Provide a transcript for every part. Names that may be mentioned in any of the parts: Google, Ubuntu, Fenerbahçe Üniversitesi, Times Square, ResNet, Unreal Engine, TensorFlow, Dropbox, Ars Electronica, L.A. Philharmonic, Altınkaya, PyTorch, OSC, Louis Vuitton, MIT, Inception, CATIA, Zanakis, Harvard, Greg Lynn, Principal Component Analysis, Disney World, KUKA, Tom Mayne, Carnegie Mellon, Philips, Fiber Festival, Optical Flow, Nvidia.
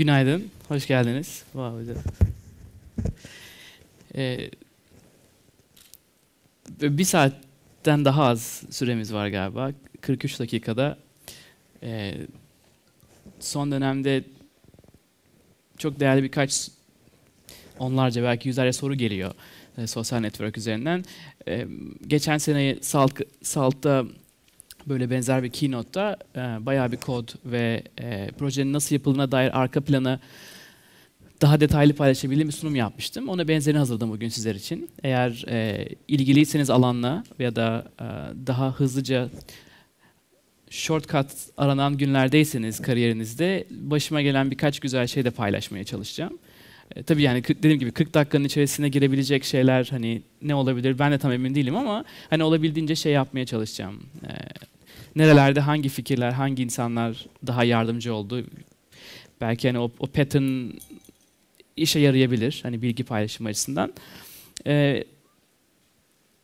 Günaydın, hoş geldiniz. Bir saatten daha az süremiz var galiba. 43 dakikada. Son dönemde çok değerli birkaç onlarca belki yüzlerce soru geliyor sosyal network üzerinden. Geçen sene Salt'ta böyle benzer bir keynote'da bayağı bir kod ve projenin nasıl yapıldığına dair arka planı daha detaylı paylaşabildiğim bir sunum yapmıştım. Ona benzerini hazırladım bugün sizler için. Eğer ilgiliyseniz alanla ya da daha hızlıca shortcut aranan günlerdeyseniz kariyerinizde başıma gelen birkaç güzel şey de paylaşmaya çalışacağım. Tabii yani dediğim gibi 40 dakikanın içerisine girebilecek şeyler hani ne olabilir ben de tam emin değilim ama hani olabildiğince şey yapmaya çalışacağım. Nerelerde hangi fikirler, hangi insanlar daha yardımcı oldu? Belki hani o pattern işe yarayabilir hani bilgi paylaşımı açısından.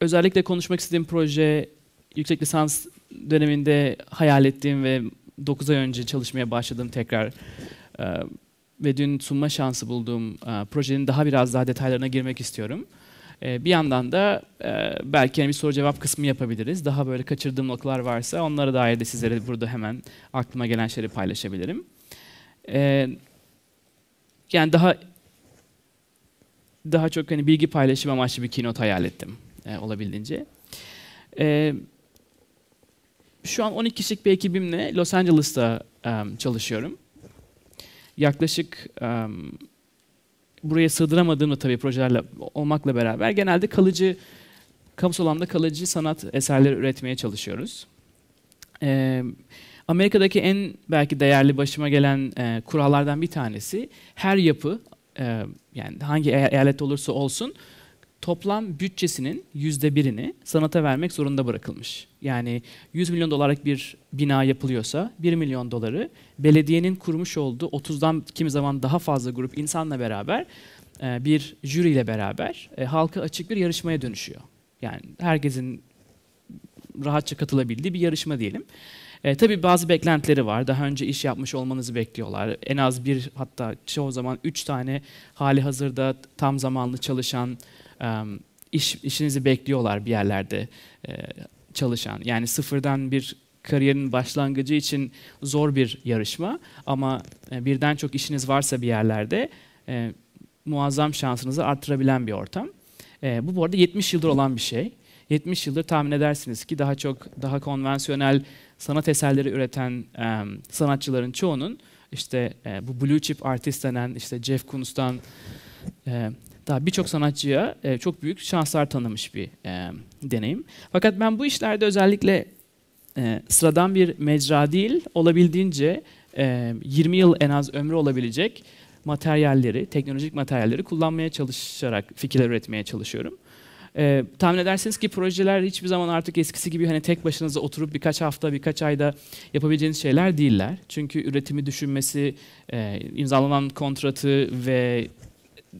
Özellikle konuşmak istediğim proje yüksek lisans döneminde hayal ettiğim ve 9 ay önce çalışmaya başladığım tekrar ve dün sunma şansı bulduğum projenin biraz daha detaylarına girmek istiyorum. Bir yandan da belki yani bir soru cevap kısmı yapabiliriz. Daha böyle kaçırdığım noktalar varsa onlara dair de sizlere burada hemen aklıma gelen şeyleri paylaşabilirim. Yani daha çok hani bilgi paylaşım amaçlı bir keynote hayal ettim olabildiğince. Şu an 12 kişilik bir ekibimle Los Angeles'ta çalışıyorum. Yaklaşık buraya sığdıramadığımda tabii projelerle olmakla beraber genelde kalıcı, kamusal alanda kalıcı sanat eserleri üretmeye çalışıyoruz. Amerika'daki en belki değerli başıma gelen kurallardan bir tanesi her yapı, yani hangi eyalet olursa olsun toplam bütçesinin %1'ini sanata vermek zorunda bırakılmış. Yani 100 milyon dolarlık bir bina yapılıyorsa 1 milyon doları belediyenin kurmuş olduğu 30'dan kimi zaman daha fazla grup insanla beraber bir jüriyle beraber halka açık bir yarışmaya dönüşüyor. Yani herkesin rahatça katılabildiği bir yarışma diyelim. Tabii bazı beklentileri var. Daha önce iş yapmış olmanızı bekliyorlar. En az bir hatta çoğu zaman 3 tane hali hazırda tam zamanlı çalışan işinizi bekliyorlar bir yerlerde çalışan. Yani sıfırdan bir kariyerin başlangıcı için zor bir yarışma ama birden çok işiniz varsa bir yerlerde muazzam şansınızı arttırabilen bir ortam. Bu arada 70 yıldır olan bir şey. 70 yıldır tahmin edersiniz ki daha konvansiyonel sanat eserleri üreten sanatçıların çoğunun işte bu blue chip artist denen işte Jeff Koons'tan daha birçok sanatçıya çok büyük şanslar tanımış bir deneyim. Fakat ben bu işlerde özellikle sıradan bir mecra değil, olabildiğince 20 yıl en az ömrü olabilecek materyalleri, teknolojik materyalleri kullanmaya çalışarak fikirler üretmeye çalışıyorum. Tahmin edersiniz ki projeler hiçbir zaman artık eskisi gibi hani tek başınıza oturup birkaç hafta, birkaç ayda yapabileceğiniz şeyler değiller. Çünkü üretimi düşünmesi, imzalanan kontratı ve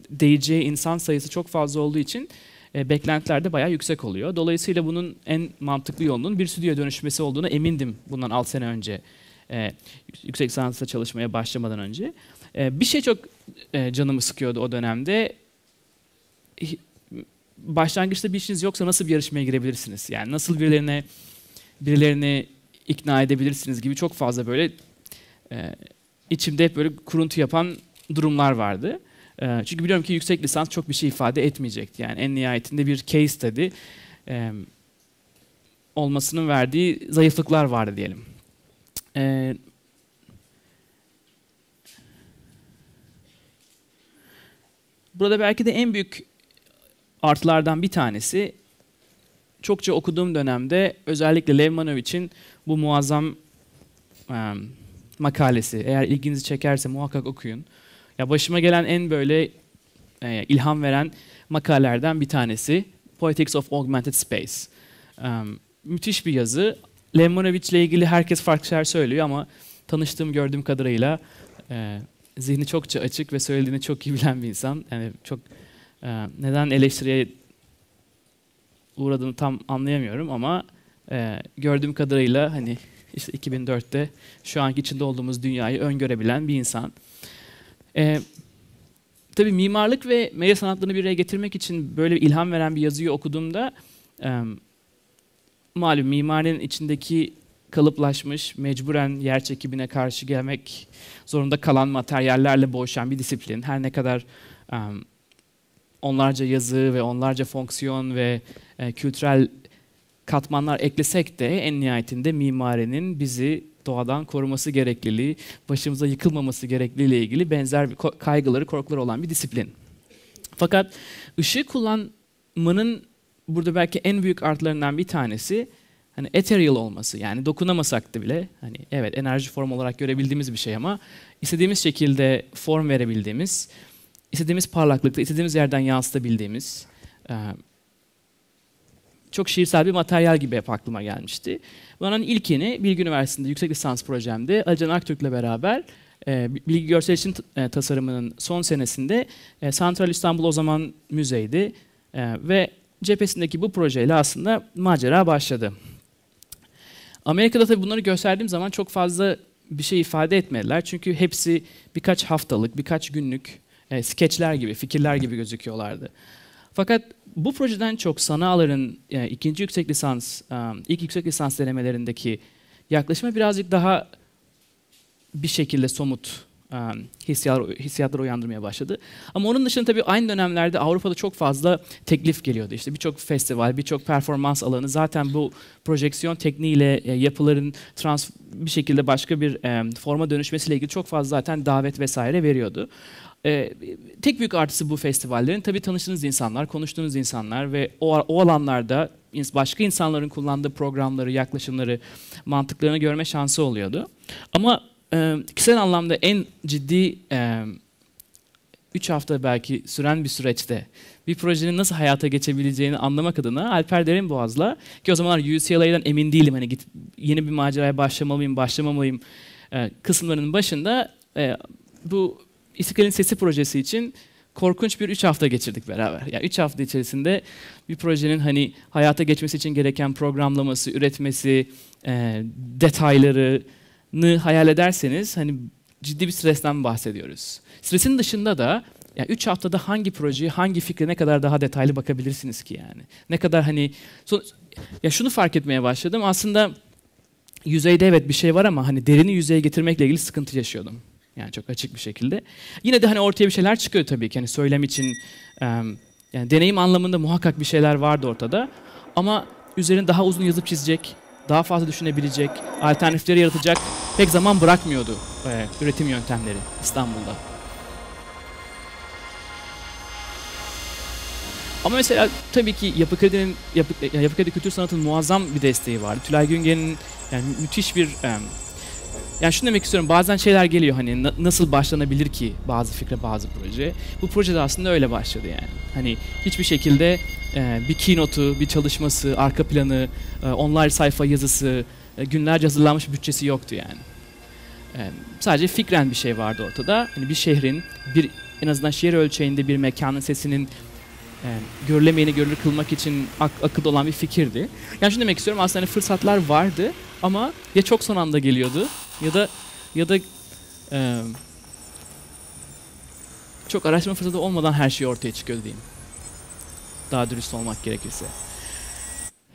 değeceği insan sayısı çok fazla olduğu için beklentiler de bayağı yüksek oluyor. Dolayısıyla bunun en mantıklı yolunun bir stüdyoya dönüşmesi olduğuna emindim bundan 6 sene önce. Yüksek lisansla çalışmaya başlamadan önce. Bir şey çok canımı sıkıyordu o dönemde. Başlangıçta bir işiniz yoksa nasıl bir yarışmaya girebilirsiniz? Yani nasıl birilerini ikna edebilirsiniz gibi çok fazla böyle içimde hep böyle kuruntu yapan durumlar vardı. Çünkü biliyorum ki yüksek lisans çok bir şey ifade etmeyecekti. Yani en nihayetinde bir case study olmasının verdiği zayıflıklar vardı diyelim. Burada belki de en büyük artılardan bir tanesi, çokça okuduğum dönemde özellikle Lev Manovich'in bu muazzam makalesi. Eğer ilginizi çekerse muhakkak okuyun. Ya başıma gelen en böyle ilham veren makalelerden bir tanesi Politics of Augmented Space. Müthiş bir yazı. Lev Manovich'le ilgili herkes farklı şeyler söylüyor ama tanıştığım, gördüğüm kadarıyla zihni çokça açık ve söylediğini çok iyi bilen bir insan. Yani çok neden eleştiriye uğradığını tam anlayamıyorum ama gördüğüm kadarıyla hani işte 2004'te şu anki içinde olduğumuz dünyayı öngörebilen bir insan. Tabii mimarlık ve medya sanatlarını bir araya getirmek için böyle ilham veren bir yazıyı okuduğumda malum mimarinin içindeki kalıplaşmış, mecburen yer çekimine karşı gelmek zorunda kalan materyallerle boğuşan bir disiplin. Her ne kadar onlarca yazı ve onlarca fonksiyon ve kültürel katmanlar eklesek de en nihayetinde mimarinin bizi doğadan koruması gerekliliği, başımıza yıkılmaması gerekliliğiyle ilgili benzer bir kaygıları, korkuları olan bir disiplin. Fakat ışığı kullanmanın burada belki en büyük artılarından bir tanesi hani ethereal olması. Yani dokunamasak da bile hani evet enerji form olarak görebildiğimiz bir şey ama istediğimiz şekilde form verebildiğimiz, istediğimiz parlaklıkta, istediğimiz yerden yansıtabildiğimiz çok şiirsel bir materyal gibi hep aklıma gelmişti. Bunun ilkini Bilgi Üniversitesi'nde yüksek lisans projemde Ali Can Aktürk'le beraber Bilgi Görsel İletişim Tasarımı'nın son senesinde Santral İstanbul o zaman müzeydi ve cephesindeki bu projeyle aslında macera başladı. Amerika'da tabii bunları gösterdiğim zaman çok fazla bir şey ifade etmediler. Çünkü hepsi birkaç haftalık, birkaç günlük skeçler gibi, fikirler gibi gözüküyorlardı. Fakat bu projeden çok Sanaa'ların ilk yüksek lisans denemelerindeki yaklaşıma birazcık daha bir şekilde somut hissiyatlar uyandırmaya başladı. Ama onun dışında tabii aynı dönemlerde Avrupa'da çok fazla teklif geliyordu. İşte birçok festival, birçok performans alanı zaten bu projeksiyon tekniğiyle yapıların bir şekilde başka bir forma dönüşmesiyle ilgili çok fazla zaten davet vesaire veriyordu. Tek büyük artısı bu festivallerin tabii tanıştığınız insanlar, konuştuğunuz insanlar ve o alanlarda başka insanların kullandığı programları, yaklaşımları, mantıklarını görme şansı oluyordu. Ama kişisel anlamda en ciddi 3 hafta belki süren bir süreçte bir projenin nasıl hayata geçebileceğini anlamak adına Alper Derinboğaz'la ki o zamanlar UCLA'dan emin değilim hani yeni bir maceraya başlamalıyım, başlamamalıyım kısımlarının başında bu İstiklal'in Sesi projesi için korkunç bir 3 hafta geçirdik beraber. Yani 3 hafta içerisinde bir projenin hani hayata geçmesi için gereken programlaması, üretmesi, detaylarını hayal ederseniz hani ciddi bir stresten bahsediyoruz. Stresin dışında da yani 3 haftada hangi projeye, hangi fikre ne kadar daha detaylı bakabilirsiniz ki yani? Ne kadar hani ya şunu fark etmeye başladım. Aslında yüzeyde evet bir şey var ama hani derini yüzeye getirmekle ilgili sıkıntı yaşıyordum. Yani çok açık bir şekilde. Yine de hani ortaya bir şeyler çıkıyor tabii ki. Hani söylem için, yani deneyim anlamında muhakkak bir şeyler vardı ortada. Ama üzerine daha uzun yazıp çizecek, daha fazla düşünebilecek, alternatifleri yaratacak pek zaman bırakmıyordu üretim yöntemleri İstanbul'da. Ama mesela tabii ki Yapı Kredi Kültür Sanatı'nın muazzam bir desteği vardı. Tülay Güngen'in yani müthiş bir... Yani şunu demek istiyorum, bazen şeyler geliyor hani nasıl başlanabilir ki bazı fikre, bazı proje. Bu proje de aslında öyle başladı yani. Hani hiçbir şekilde bir keynote'u, bir çalışması, arka planı, online sayfa yazısı, günlerce hazırlanmış bütçesi yoktu yani. Sadece fikren bir şey vardı ortada. Hani bir şehrin, en azından şehir ölçeğinde bir mekanın sesinin görülemeyeni görülür kılmak için akılda olan bir fikirdi. Yani şunu demek istiyorum, aslında hani fırsatlar vardı ama ya çok son anda geliyordu ya da çok araştırma fırsatı olmadan her şey ortaya çıkıyor diyeyim. Daha dürüst olmak gerekirse.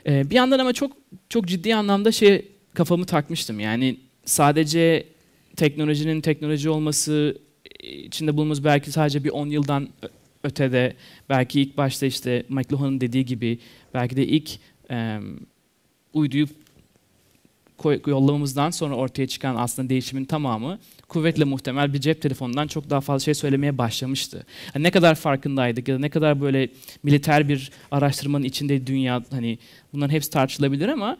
Bir yandan ama çok çok ciddi anlamda kafamı takmıştım. Yani sadece teknolojinin teknoloji olması içinde bulunduğumuz belki sadece bir 10 yıldan ötede belki ilk başta işte McLuhan'ın dediği gibi belki de ilk uyduyu yollamamızdan sonra ortaya çıkan aslında değişimin tamamı kuvvetle muhtemel bir cep telefonundan çok daha fazla şey söylemeye başlamıştı. Yani ne kadar farkındaydık ya da ne kadar böyle militer bir araştırmanın içinde dünya hani bunların hepsi tartışılabilir ama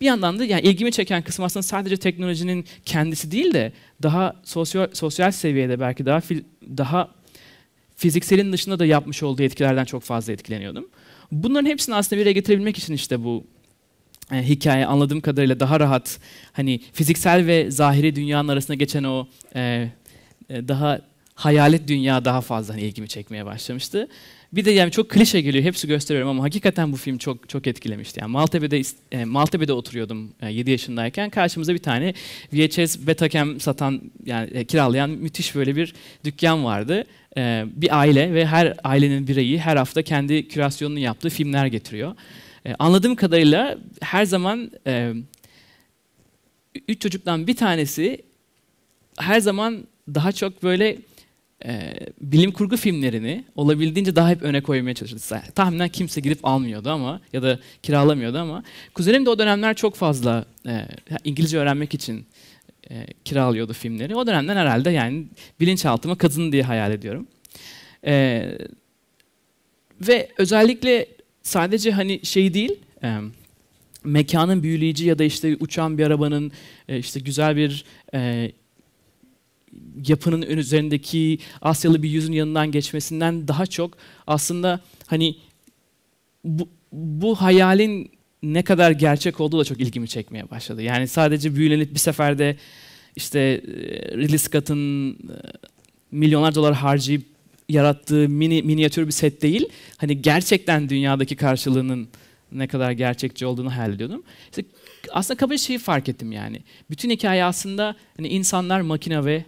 bir yandan da yani ilgimi çeken kısım aslında sadece teknolojinin kendisi değil de daha sosyal seviyede belki daha fizikselin dışında da yapmış olduğu etkilerden çok fazla etkileniyordum. Bunların hepsini aslında bir araya getirebilmek için işte bu hikaye anladığım kadarıyla daha rahat hani fiziksel ve zahiri dünyanın arasında geçen o daha hayalet dünya daha fazla ilgimi çekmeye başlamıştı. Bir de yani çok klişe geliyor, hepsi gösteriyorum ama hakikaten bu film çok etkilemişti. Yani Maltepe'de oturuyordum 7 yaşındayken, karşımıza bir tane VHS Betacam satan, yani kiralayan müthiş böyle bir dükkan vardı. Bir aile ve her ailenin bireyi her hafta kendi kürasyonunu yaptığı filmler getiriyor. Anladığım kadarıyla her zaman 3 çocuktan bir tanesi her zaman daha çok böyle bilim kurgu filmlerini olabildiğince daha hep öne koymaya çalışırdı. Tahminen kimse gidip almıyordu ama ya da kiralamıyordu ama kuzenim de o dönemler çok fazla İngilizce öğrenmek için kiralıyordu filmleri. O dönemden herhalde yani bilinçaltıma kazın diye hayal ediyorum. Ve özellikle sadece hani şey değil, mekanın büyüleyici ya da işte uçan bir arabanın, işte güzel bir yapının ön üzerindeki Asyalı bir yüzün yanından geçmesinden daha çok aslında hani bu hayalin ne kadar gerçek olduğu da çok ilgimi çekmeye başladı. Yani sadece büyülenip bir seferde işte Ridley Scott'ın milyonlarca dolar harcayıp yarattığı minyatür bir set değil, hani gerçekten dünyadaki karşılığının ne kadar gerçekçi olduğunu hayal ediyordum. İşte aslında kabaca şeyi fark ettim yani. Bütün hikaye aslında hani insanlar, makine ve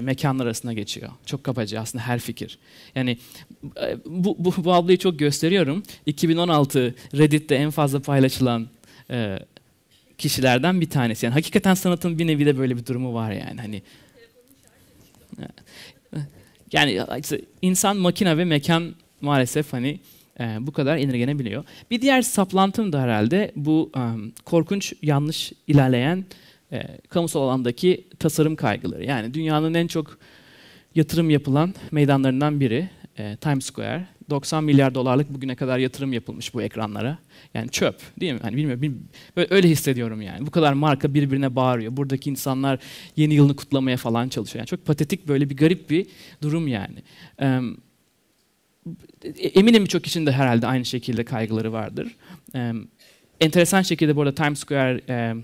mekanlar arasında geçiyor. Çok kabaca aslında her fikir. Yani bu ablayı çok gösteriyorum. 2016 Reddit'te en fazla paylaşılan kişilerden bir tanesi. Yani hakikaten sanatın bir nevi de böyle bir durumu var yani. Hani yani işte insan, makine ve mekan maalesef hani bu kadar indirgenebiliyor. Bir diğer saplantım da herhalde bu korkunç, yanlış ilerleyen kamusal alandaki tasarım kaygıları. Yani dünyanın en çok yatırım yapılan meydanlarından biri Times Square. 90 milyar dolarlık bugüne kadar yatırım yapılmış bu ekranlara. Yani çöp değil mi? Yani bilmiyorum, böyle öyle hissediyorum yani. Bu kadar marka birbirine bağırıyor. Buradaki insanlar yeni yılını kutlamaya falan çalışıyor. Yani çok patetik, böyle bir garip bir durum yani. Eminim birçok kişinin de herhalde aynı şekilde kaygıları vardır. Enteresan şekilde bu arada Times Square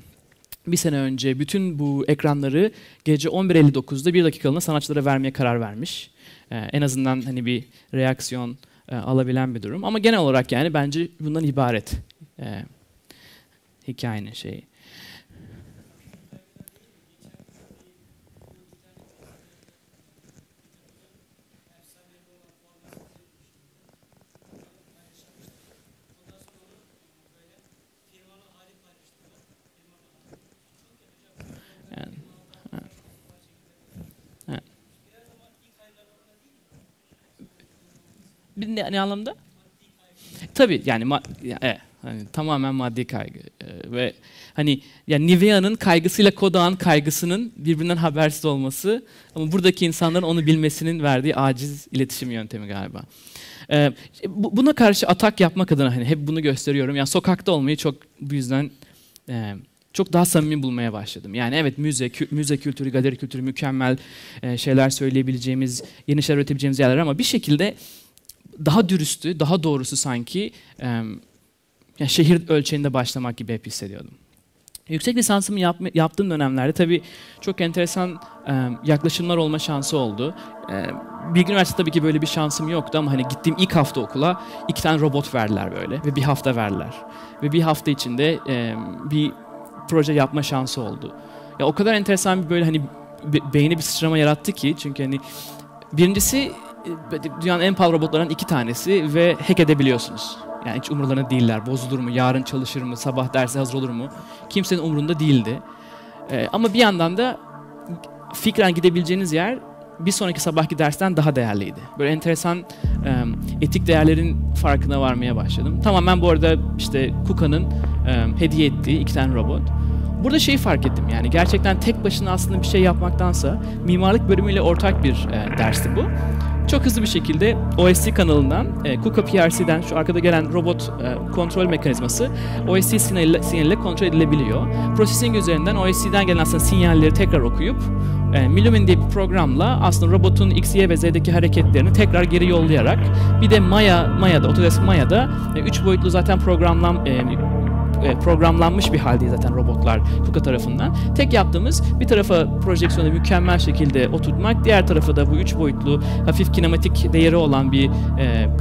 bir sene önce bütün bu ekranları gece 11.59'da bir dakikalığına sanatçılara vermeye karar vermiş. En azından hani bir reaksiyon alabilen bir durum. Ama genel olarak yani bence bundan ibaret hikayenin şeyi. Ne anlamda? Tabii yani, hani tamamen maddi kaygı ve hani yani Nivea'nın kaygısıyla Kodak'ın kaygısının birbirinden habersiz olması ama buradaki insanların onu bilmesinin verdiği aciz iletişim yöntemi galiba. Buna karşı atak yapmak adına hani hep bunu gösteriyorum. Yani sokakta olmayı çok bu yüzden çok daha samimi bulmaya başladım. Yani evet, müze kültürü, galeri kültürü mükemmel şeyler söyleyebileceğimiz, yeni şeyler üretebileceğimiz yerler ama bir şekilde daha dürüstü, daha doğrusu sanki yani şehir ölçeğinde başlamak gibi hep hissediyordum. Yüksek lisansımı yaptığım dönemlerde tabii çok enteresan yaklaşımlar olma şansı oldu. Bilgi Üniversitesi tabii ki böyle bir şansım yoktu ama hani gittiğim ilk hafta okula 2 tane robot verdiler böyle ve bir hafta verdiler. Ve bir hafta içinde bir proje yapma şansı oldu. Ya o kadar enteresan bir böyle hani beyni bir sıçrama yarattı ki, çünkü hani birincisi dünyanın en pahalı robotlarından 2 tanesi ve hack edebiliyorsunuz. Yani hiç umurlarına değiller. Bozulur mu, yarın çalışır mı, sabah derse hazır olur mu? Kimsenin umurunda değildi. Ama bir yandan da fikren gidebileceğiniz yer bir sonraki sabahki dersten daha değerliydi. Böyle enteresan etik değerlerin farkına varmaya başladım. Tamamen bu arada işte KUKA'nın hediye ettiği 2 tane robot. Burada şeyi fark ettim yani gerçekten tek başına aslında bir şey yapmaktansa mimarlık bölümüyle ortak bir dersti bu. Çok hızlı bir şekilde OSC kanalından, KUKA PRC'den şu arkada gelen robot kontrol mekanizması OSC sinyaliyle kontrol edilebiliyor. Processing üzerinden OSC'den gelen aslında sinyalleri tekrar okuyup Millumin diye bir programla aslında robotun X, Y ve Z'deki hareketlerini tekrar geri yollayarak, bir de Maya'da, Autodesk Maya'da 3 boyutlu zaten programlam programlanmış bir halde zaten robotlar KUKA tarafından. Tek yaptığımız bir tarafa projeksiyonu mükemmel şekilde oturtmak, diğer tarafa da bu 3 boyutlu hafif kinematik değeri olan bir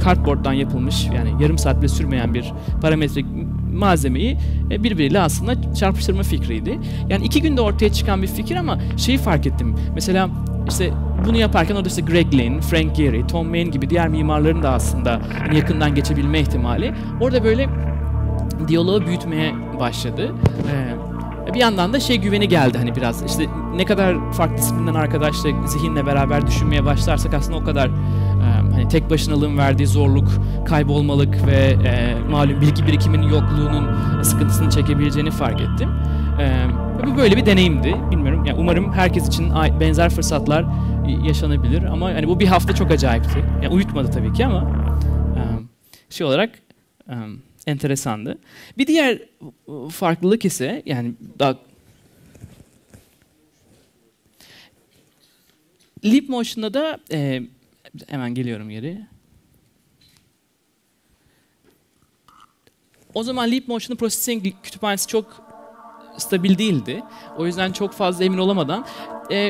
kartboarddan yapılmış, yani yarım saat bile sürmeyen bir parametrik malzemeyi birbiriyle aslında çarpıştırma fikriydi. Yani 2 günde ortaya çıkan bir fikir ama şeyi fark ettim. Mesela işte bunu yaparken orada işte Greg Lynn, Frank Gehry, Tom Mayne gibi diğer mimarların da aslında yakından geçebilme ihtimali. Orada böyle diyaloğu büyütmeye başladı. Bir yandan da şey güveni geldi, hani biraz işte ne kadar farklı disiplinden arkadaşla zihinle beraber düşünmeye başlarsak aslında o kadar hani tek başınalığın verdiği zorluk, kaybolmalık ve malum bilgi birikiminin yokluğunun sıkıntısını çekebileceğini fark ettim. Bu böyle bir deneyimdi. Bilmiyorum. Yani umarım herkes için benzer fırsatlar yaşanabilir ama hani bu bir hafta çok acayipti. Yani uyutmadı tabii ki ama şey olarak enteresandı. Bir diğer farklılık ise yani daha Leap Motion'da da hemen geliyorum geri. O zaman Leap Motion'un processing kütüphanesi çok stabil değildi. O yüzden çok fazla emin olamadan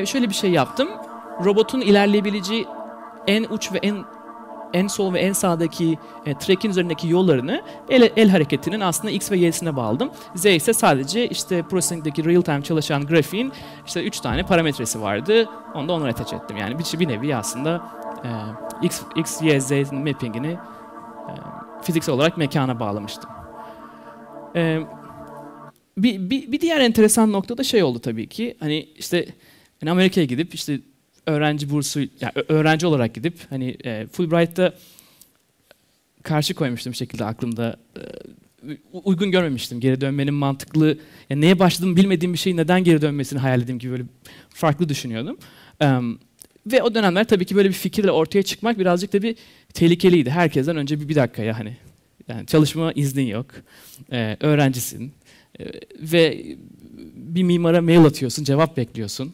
şöyle bir şey yaptım. Robotun ilerleyebileceği en uç ve en sol ve en sağdaki track'in üzerindeki yollarını el hareketinin aslında X ve Y'sine bağladım. Z ise sadece işte processing'deki real time çalışan grafiğin işte 3 tane parametresi vardı. Onu da onlara attach ettim. Yani bir nevi aslında X, Y, Z'nin mapping'ini fiziksel olarak mekana bağlamıştım. Bir diğer enteresan nokta da şey oldu tabii ki. Hani işte Amerika'ya gidip işte öğrenci bursu, yani öğrenci olarak gidip hani Fulbright'ta karşı koymuştum bir şekilde aklımda. Uygun görmemiştim geri dönmenin mantıklı. Yani neye başladığımı bilmediğim bir şeyi neden geri dönmesini hayal ettiğim gibi böyle farklı düşünüyordum. Ve o dönemler tabii ki böyle bir fikirle ortaya çıkmak birazcık da bir tehlikeliydi. Herkesten önce bir dakikaya hani yani çalışma iznin yok. Öğrencisin. Ve bir mimara mail atıyorsun, cevap bekliyorsun.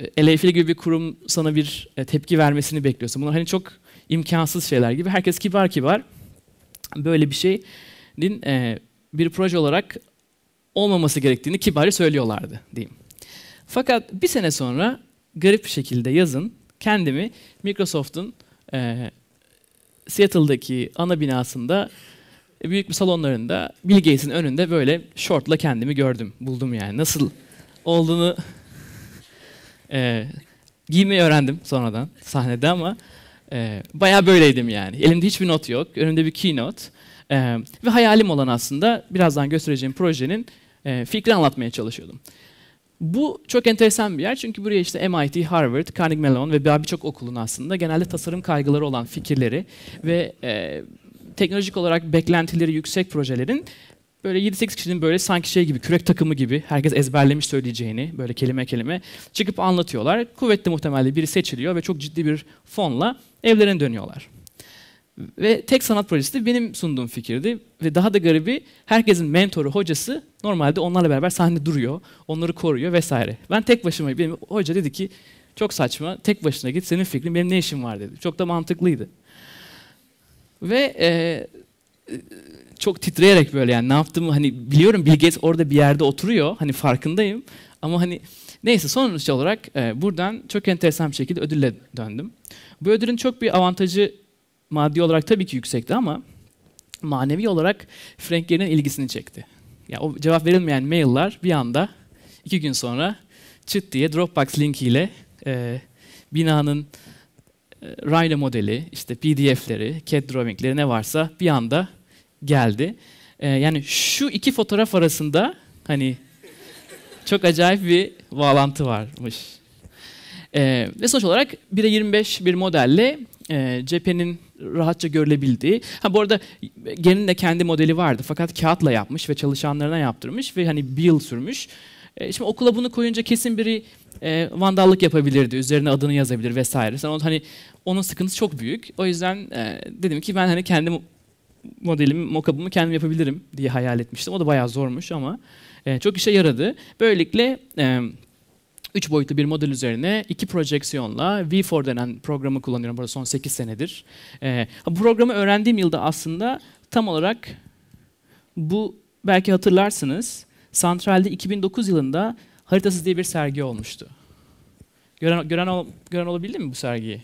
L.A. Philharmonic gibi bir kurum sana bir tepki vermesini bekliyorsun. Bunlar hani çok imkansız şeyler gibi. Herkes kibar kibar böyle bir şeyin bir proje olarak olmaması gerektiğini kibarca söylüyorlardı diyeyim. Fakat bir sene sonra garip bir şekilde yazın kendimi Microsoft'un Seattle'daki ana binasında büyük bir salonlarında Bill Gates'in önünde böyle şortla kendimi gördüm, buldum yani. Nasıl olduğunu giymeyi öğrendim sonradan sahnede ama bayağı böyleydim yani. Elimde hiçbir not yok, önümde bir keynote ve hayalim olan aslında birazdan göstereceğim projenin fikri anlatmaya çalışıyordum. Bu çok enteresan bir yer çünkü buraya işte MIT, Harvard, Carnegie Mellon ve birçok okulun aslında genelde tasarım kaygıları olan fikirleri ve teknolojik olarak beklentileri yüksek projelerin böyle 7-8 kişinin böyle sanki şey gibi, kürek takımı gibi herkes ezberlemiş söyleyeceğini böyle kelime kelime çıkıp anlatıyorlar. Kuvvetli muhtemelde biri seçiliyor ve çok ciddi bir fonla evlerine dönüyorlar. Ve tek sanat projesi de benim sunduğum fikirdi. Ve daha da garibi herkesin mentoru, hocası normalde onlarla beraber sahnede duruyor, onları koruyor vesaire. Ben tek başıma, benim hoca dedi ki çok saçma, tek başına git, senin fikrin, benim ne işim var dedi. Çok da mantıklıydı. Ve çok titreyerek böyle yani ne yaptığımı hani biliyorum, Bill Gates orada bir yerde oturuyor, hani farkındayım ama hani neyse sonuç olarak buradan çok enteresan bir şekilde ödülle döndüm. Bu ödülün çok bir avantajı maddi olarak tabii ki yüksekti ama manevi olarak Frank Gehry'nin ilgisini çekti. Yani o cevap verilmeyen mailler bir anda 2 gün sonra çıt diye Dropbox linkiyle binanın Rhino modeli, işte PDF'leri, CAD drawing'leri ne varsa bir anda geldi. Yani şu 2 fotoğraf arasında hani çok acayip bir bağlantı varmış. Ve sonuç olarak 1'e 25 bir modelle cephenin rahatça görülebildiği. Ha bu arada Gehry'nin de kendi modeli vardı fakat kağıtla yapmış ve çalışanlarına yaptırmış ve hani bir yıl sürmüş. Şimdi okula bunu koyunca kesin biri vandallık yapabilirdi, üzerine adını yazabilir vesaire. Sen hani onun sıkıntısı çok büyük. O yüzden dedim ki ben hani kendi modelimi, mock-up'ımı kendim yapabilirim diye hayal etmiştim. O da bayağı zormuş ama çok işe yaradı. Böylelikle 3 boyutlu bir model üzerine 2 projeksiyonla V4 denen programı kullanıyorum burada son 8 senedir. Bu programı öğrendiğim yılda aslında tam olarak bu belki hatırlarsınız, Santral'de 2009 yılında Haritasız diye bir sergi olmuştu. Gören olabildi mi bu sergiyi?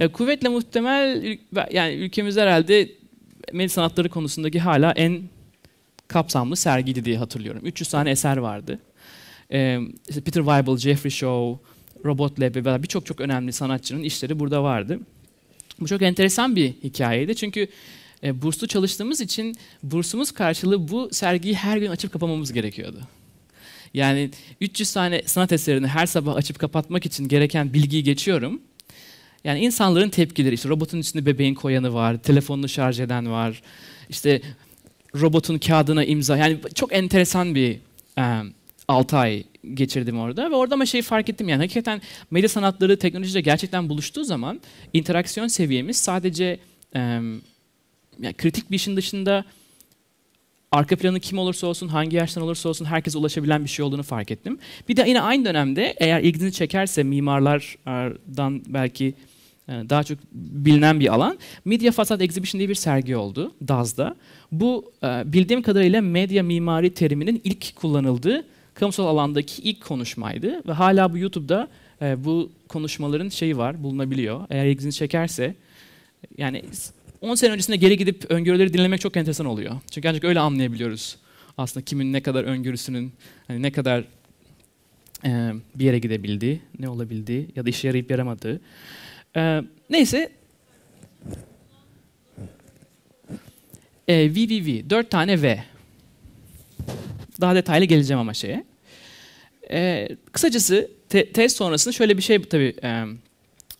Ya, kuvvetle muhtemel, yani ülkemizde herhalde medya sanatları konusundaki hala en kapsamlı sergiydi diye hatırlıyorum. 300 tane eser vardı. İşte Peter Weibel, Jeffrey Shaw, Robot Lab ve birçok çok önemli sanatçının işleri burada vardı. Bu çok enteresan bir hikayeydi çünkü burslu çalıştığımız için bursumuz karşılığı bu sergiyi her gün açıp kapamamız gerekiyordu. Yani 300 tane sanat eserini her sabah açıp kapatmak için gereken bilgiyi geçiyorum. Yani insanların tepkileri, işte robotun üstünde bebeğin koyanı var, telefonunu şarj eden var, işte robotun kağıdına imza. Yani çok enteresan bir 6 ay geçirdim orada ve orada ama şeyi fark ettim, yani hakikaten medya sanatları teknolojiyle gerçekten buluştuğu zaman interaksiyon seviyemiz sadece yani kritik bir işin dışında arka planı kim olursa olsun, hangi yaştan olursa olsun herkese ulaşabilen bir şey olduğunu fark ettim. Bir de yine aynı dönemde eğer ilginizi çekerse mimarlardan belki daha çok bilinen bir alan, Media Facade Exhibition diye bir sergi oldu DAZ'da. Bu bildiğim kadarıyla medya mimari teriminin ilk kullanıldığı kamusal alandaki ilk konuşmaydı ve hala bu YouTube'da bu konuşmaların şeyi var, bulunabiliyor. Eğer ilginizi çekerse, yani 10 sene öncesine geri gidip öngörüleri dinlemek çok enteresan oluyor. Çünkü ancak öyle anlayabiliyoruz aslında kimin ne kadar öngörüsünün, hani ne kadar bir yere gidebildiği, ne olabildiği ya da işe yarayıp yaramadığı. Neyse. VVV, 4 tane V. Daha detaylı geleceğim ama şeye. Kısacası tez sonrasında şöyle bir şey tabii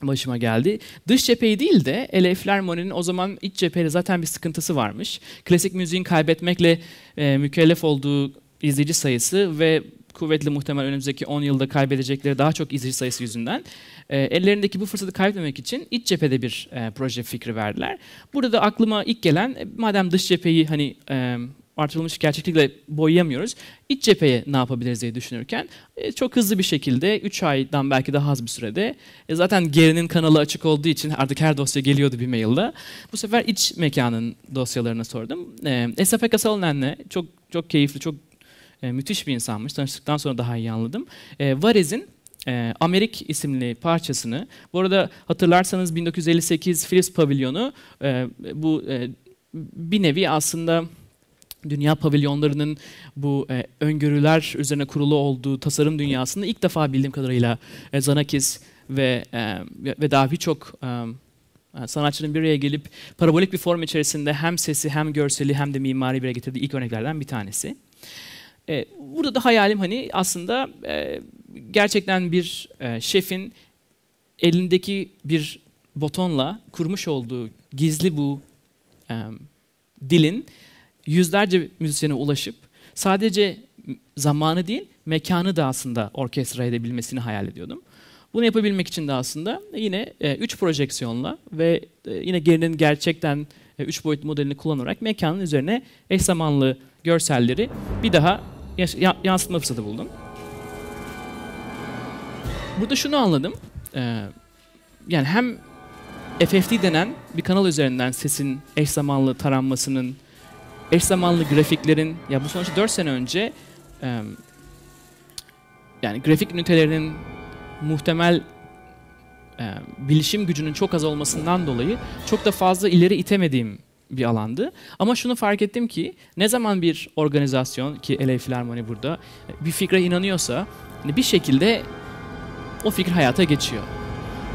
başıma geldi. Dış cepheyi değil de L.A. Philharmonic'in o zaman iç cepheyle zaten bir sıkıntısı varmış. Klasik müziğin kaybetmekle mükellef olduğu izleyici sayısı ve kuvvetli muhtemel önümüzdeki 10 yılda kaybedecekleri daha çok izleyici sayısı yüzünden ellerindeki bu fırsatı kaybetmemek için iç cephede bir proje fikri verdiler. Burada da aklıma ilk gelen, madem dış cepheyi hani artırılmış gerçeklikle boyayamıyoruz, iç cepheye ne yapabiliriz diye düşünürken çok hızlı bir şekilde 3 aydan belki daha az bir sürede, zaten Gehry'nin kanalı açık olduğu için artık her dosya geliyordu bir mailde. Bu sefer iç mekanın dosyalarına sordum. Esaf Kasalnen'le çok keyifli, çok müthiş bir insanmış. Tanıştıktan sonra daha iyi anladım. Varez'in Amerik isimli parçasını, bu arada hatırlarsanız 1958 Philips pavilyonu bu bir nevi aslında dünya pavilyonlarının bu öngörüler üzerine kurulu olduğu tasarım dünyasında ilk defa bildiğim kadarıyla Zanakis ve daha birçok sanatçının bir araya gelip parabolik bir form içerisinde hem sesi hem görseli hem de mimari bir getirdiği ilk örneklerden bir tanesi. Burada da hayalim hani aslında gerçekten bir şefin elindeki bir butonla kurmuş olduğu gizli bu dilin yüzlerce müzisyene ulaşıp sadece zamanı değil, mekanı da aslında orkestra edebilmesini hayal ediyordum. Bunu yapabilmek için de aslında yine 3 projeksiyonla ve yine Gehry'nin gerçekten 3 boyutlu modelini kullanarak mekanın üzerine eş zamanlı görselleri bir daha yansıtma fırsatı buldum. Burada şunu anladım. Yani hem FFT denen bir kanal üzerinden sesin eş zamanlı taranmasının, eş zamanlı grafiklerin, ya bu sonuçta 4 sene önce yani grafik ünitelerinin muhtemel bilişim gücünün çok az olmasından dolayı çok da fazla ileri itemediğim bir alandı. Ama şunu fark ettim ki ne zaman bir organizasyon, ki L.A. Philharmonic burada, bir fikre inanıyorsa bir şekilde o fikir hayata geçiyor.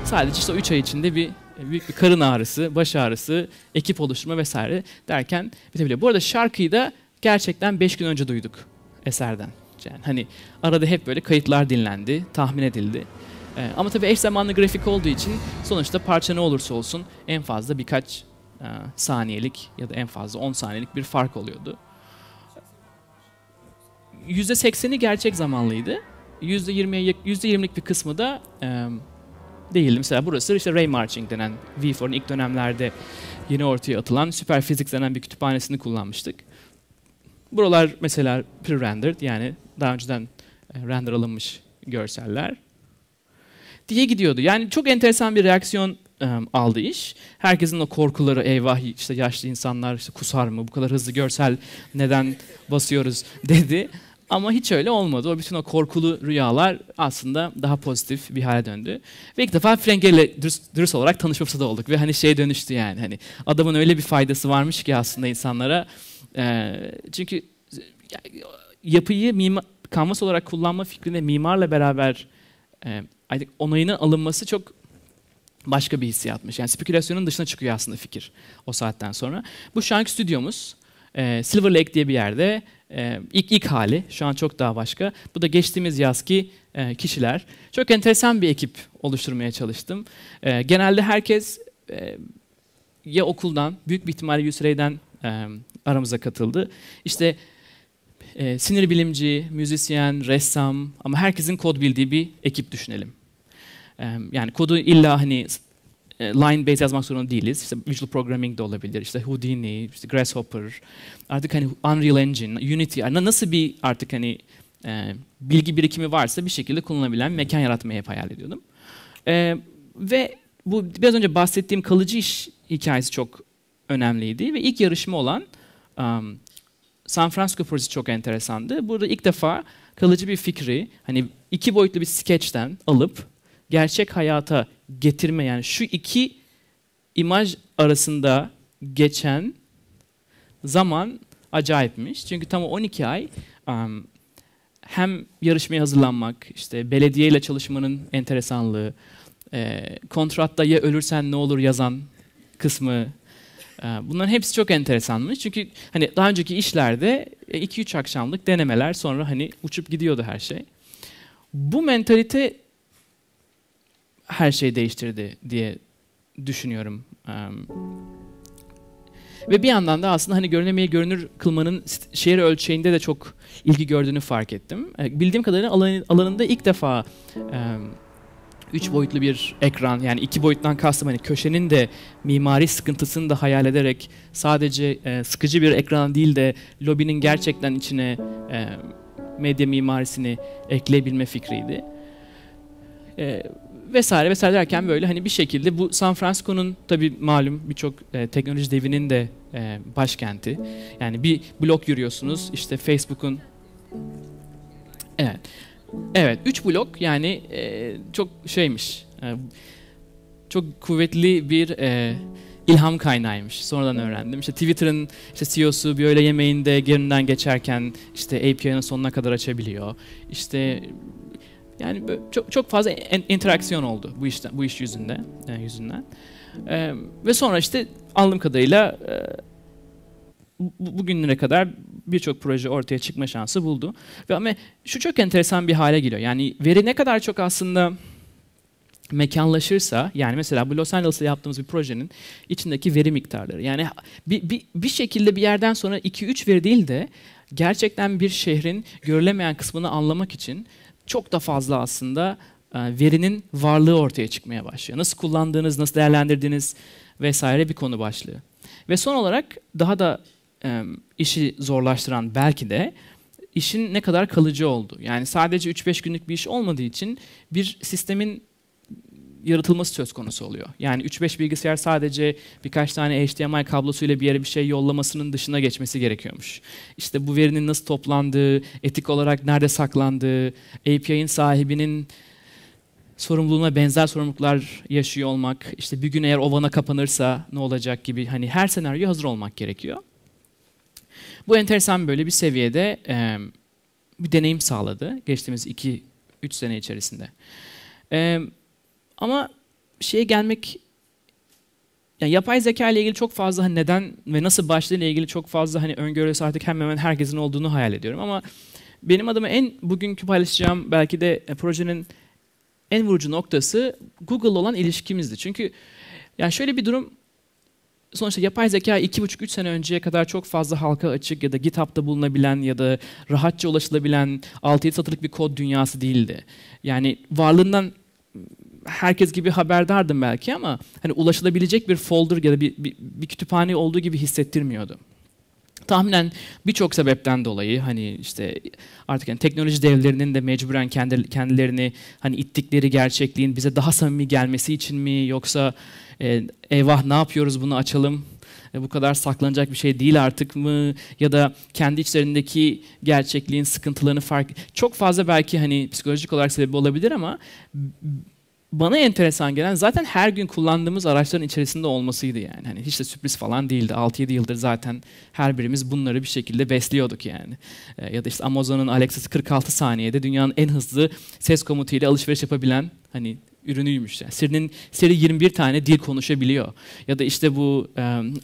Sadece işte o 3 ay içinde bir büyük bir karın ağrısı, baş ağrısı, ekip oluşturma vesaire derken bitebiliyor. Bu arada şarkıyı da gerçekten 5 gün önce duyduk eserden. Yani hani arada hep böyle kayıtlar dinlendi, tahmin edildi. Ama tabii eş zamanlı grafik olduğu için sonuçta parça ne olursa olsun en fazla birkaç saniyelik ya da en fazla 10 saniyelik bir fark oluyordu. %80'i gerçek zamanlıydı. %20'lik bir kısmı da değildi. Mesela burası işte Ray Marching denen V4'ün ilk dönemlerde yeni ortaya atılan süper fizik denen bir kütüphanesini kullanmıştık. Buralar mesela pre-rendered, yani daha önceden render alınmış görseller diye gidiyordu. Yani çok enteresan bir reaksiyon aldı iş. Herkesin o korkuları, eyvah işte yaşlı insanlar işte kusar mı, bu kadar hızlı görsel neden basıyoruz dedi. Ama hiç öyle olmadı. O bütün o korkulu rüyalar aslında daha pozitif bir hale döndü. Ve ilk defa Frank Gehry'le dürüst olarak tanışma fırsatı olduk. Ve hani şeye dönüştü yani. Hani adamın öyle bir faydası varmış ki aslında insanlara. Çünkü yapıyı kanvas olarak kullanma fikrine mimarla beraber onayına alınması çok başka bir hissiyatmış. Yani spekülasyonun dışına çıkıyor aslında fikir o saatten sonra. Bu şu anki stüdyomuz. Silver Lake diye bir yerde. İlk hali, şu an çok daha başka. Bu da geçtiğimiz yazki kişiler. Çok enteresan bir ekip oluşturmaya çalıştım. Genelde herkes ya okuldan, büyük bir ihtimalle UCLA'den aramıza katıldı. İşte sinir bilimci, müzisyen, ressam ama herkesin kod bildiği bir ekip düşünelim. Yani kodu illa hani line-based yazmak zorunda değiliz. İşte visual programming de olabilir. İşte Houdini, işte Grasshopper, artık hani Unreal Engine, Unity, nasıl bir artık hani bilgi birikimi varsa bir şekilde kullanılabilen bir mekan yaratmayı hep hayal ediyordum. Ve bu biraz önce bahsettiğim kalıcı iş hikayesi çok önemliydi ve ilk yarışma olan San Francisco projesi çok enteresandı. Burada ilk defa kalıcı bir fikri hani iki boyutlu bir sketch'ten alıp gerçek hayata getirme, yani şu iki imaj arasında geçen zaman acayipmiş. Çünkü tam 12 ay hem yarışmaya hazırlanmak, işte belediyeyle çalışmanın enteresanlığı, kontratta ya ölürsen ne olur yazan kısmı, bunların hepsi çok enteresanmış. Çünkü hani daha önceki işlerde 2-3 akşamlık denemeler, sonra hani uçup gidiyordu her şey. Bu mentalite her şeyi değiştirdi diye düşünüyorum. Ve bir yandan da aslında hani görünemeyi görünür kılmanın şehir ölçeğinde de çok ilgi gördüğünü fark ettim. Bildiğim kadarıyla alanında ilk defa 3 boyutlu bir ekran, yani 2 boyuttan kastım hani köşenin de mimari sıkıntısını da hayal ederek sadece sıkıcı bir ekran değil de lobinin gerçekten içine medya mimarisini ekleyebilme fikriydi. Vesaire vesaire derken böyle hani bir şekilde bu San Francisco'nun tabii malum birçok teknoloji devinin de başkenti. Yani bir blok yürüyorsunuz işte Facebook'un evet 3 blok yani çok şeymiş. Çok kuvvetli bir ilham kaynağıymış. Sonradan öğrendim. İşte Twitter'ın işte CEO'su bir öğle yemeğinde gerinden geçerken işte API'nin sonuna kadar açabiliyor. İşte yani çok fazla interaksiyon oldu bu iş yüzünden. Ve sonra işte anladığım kadarıyla bugünlere kadar birçok proje ortaya çıkma şansı buldu. Ve ama şu çok enteresan bir hale geliyor. Yani veri ne kadar çok aslında mekanlaşırsa, yani mesela bu Los Angeles'ta yaptığımız bir projenin içindeki veri miktarları. Yani bir şekilde bir yerden sonra 2-3 veri değil de gerçekten bir şehrin görülemeyen kısmını anlamak için çok da fazla aslında verinin varlığı ortaya çıkmaya başlıyor. Nasıl kullandığınız, nasıl değerlendirdiğiniz vesaire bir konu başlığı. Ve son olarak daha da işi zorlaştıran belki de işin ne kadar kalıcı oldu. Yani sadece 3-5 günlük bir iş olmadığı için bir sistemin yaratılması söz konusu oluyor. Yani 3-5 bilgisayar sadece birkaç tane HDMI kablosuyla bir yere bir şey yollamasının dışına geçmesi gerekiyormuş. İşte bu verinin nasıl toplandığı, etik olarak nerede saklandığı, API'nin sahibinin sorumluluğuna benzer sorumluluklar yaşıyor olmak, işte bir gün eğer o vana kapanırsa ne olacak gibi hani her senaryoya hazır olmak gerekiyor. Bu enteresan böyle bir seviyede bir deneyim sağladı geçtiğimiz 2-3 sene içerisinde. Ama şeye gelmek, yani yapay zeka ile ilgili çok fazla hani neden ve nasıl başlığı ile ilgili çok fazla hani öngörüsü artık hemen herkesin olduğunu hayal ediyorum. Ama benim adıma bugünkü paylaşacağım belki de projenin en vurucu noktası Google'la olan ilişkimizdi. Çünkü yani şöyle bir durum, sonuçta yapay zeka 2,5-3 sene önceye kadar çok fazla halka açık ya da GitHub'da bulunabilen ya da rahatça ulaşılabilen 6-7 satırlık bir kod dünyası değildi. Yani varlığından herkes gibi haberdardım belki ama hani ulaşılabilecek bir folder ya da bir kütüphane olduğu gibi hissettirmiyordu. Tahminen birçok sebepten dolayı hani işte artık yani teknoloji devlerinin de mecburen kendilerini hani ittikleri gerçekliğin bize daha samimi gelmesi için mi, yoksa eyvah ne yapıyoruz bunu açalım, bu kadar saklanacak bir şey değil artık mı, ya da kendi içlerindeki gerçekliğin sıkıntılarını çok fazla belki hani psikolojik olarak sebebi olabilir, ama bana enteresan gelen zaten her gün kullandığımız araçların içerisinde olmasıydı yani. Hani hiç de sürpriz falan değildi. 6-7 yıldır zaten her birimiz bunları bir şekilde besliyorduk yani. Ya da işte Amazon'un Alexa'sı 46 saniyede dünyanın en hızlı ses komutuyla alışveriş yapabilen hani ürünüymüş. Yani Siri 21 tane dil konuşabiliyor. Ya da işte bu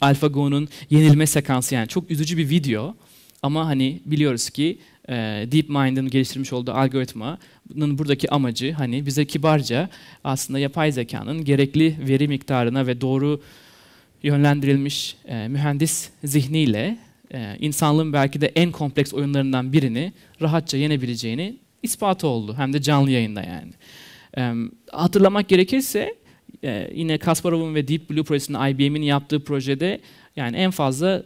AlphaGo'nun yenilme sekansı, yani çok üzücü bir video ama hani biliyoruz ki DeepMind'ın geliştirmiş olduğu algoritmanın buradaki amacı hani bize kibarca aslında yapay zekanın gerekli veri miktarına ve doğru yönlendirilmiş mühendis zihniyle insanlığın belki de en kompleks oyunlarından birini rahatça yenebileceğini ispatı oldu. Hem de canlı yayında yani. Hatırlamak gerekirse yine Kasparov'un ve Deep Blue projesinin IBM'in yaptığı projede yani en fazla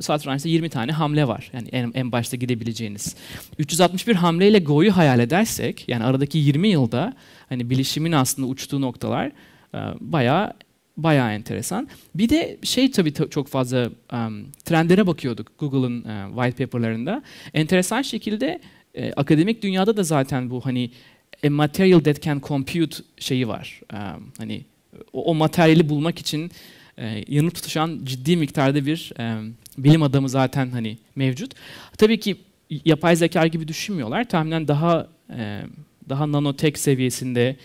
satrançta 20 tane hamle var. Yani en başta gidebileceğiniz. 361 hamleyle Go'yu hayal edersek, yani aradaki 20 yılda hani bilişimin aslında uçtuğu noktalar bayağı enteresan. Bir de şey, tabii çok fazla trendlere bakıyorduk Google'ın white paper'larında. Enteresan şekilde akademik dünyada da zaten bu hani a material that can compute şeyi var. Hani o materyali bulmak için yanıp tutuşan ciddi miktarda bir bilim adamı zaten hani mevcut. Tabii ki yapay zeka gibi düşünmüyorlar. Tahminen daha nanotek seviyesinde,